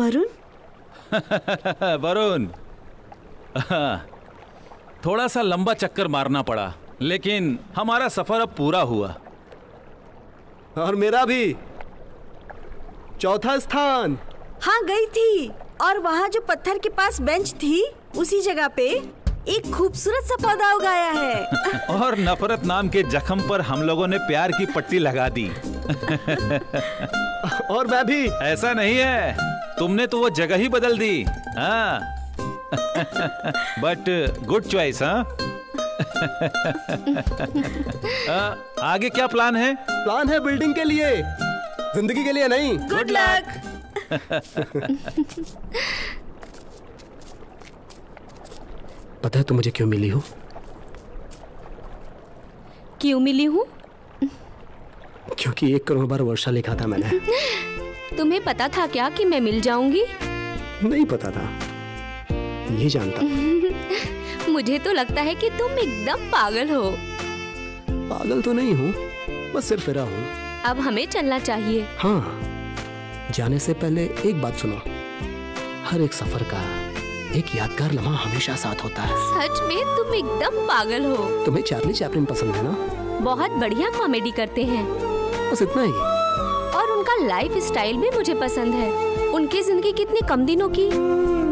वरुण। वरुण, थोड़ा सा लंबा चक्कर मारना पड़ा, लेकिन हमारा सफर अब पूरा हुआ। और मेरा भी 4था स्थान। हाँ, गई थी। और वहाँ जो पत्थर के पास बेंच थी, उसी जगह पे एक खूबसूरत सा पौधा उगाया है। और नफरत नाम के जख्म पर हम लोगों ने प्यार की पट्टी लगा दी। और मैं भी। ऐसा नहीं है, तुमने तो वो जगह ही बदल दी। हाँ। But good choice. हाँ। आगे क्या प्लान है? प्लान है बिल्डिंग के लिए, जिंदगी के लिए नहीं। Good luck. पता है तुम मुझे क्यों मिली हो? क्यों मिली हूँ? क्योंकि 1 करोड़ बार वर्षा लिखा था मैंने। तुम्हें पता था क्या कि मैं मिल जाऊंगी? नहीं पता था, ये जानता। मुझे तो लगता है कि तुम एकदम पागल हो। पागल तो नहीं हूँ, बस सिर्फ फिरा हूँ। अब हमें चलना चाहिए। हाँ, जाने से पहले एक बात सुनो, हर एक सफर का एक यादगार लम्हा हमेशा साथ होता है। सच में तुम एकदम पागल हो। तुम्हें चार्ली चैपलिन पसंद है ना? बहुत बढ़िया कॉमेडी करते हैं। बस इतना ही। और उनका लाइफ स्टाइल भी मुझे पसंद है। उनकी जिंदगी कितने कम दिनों की।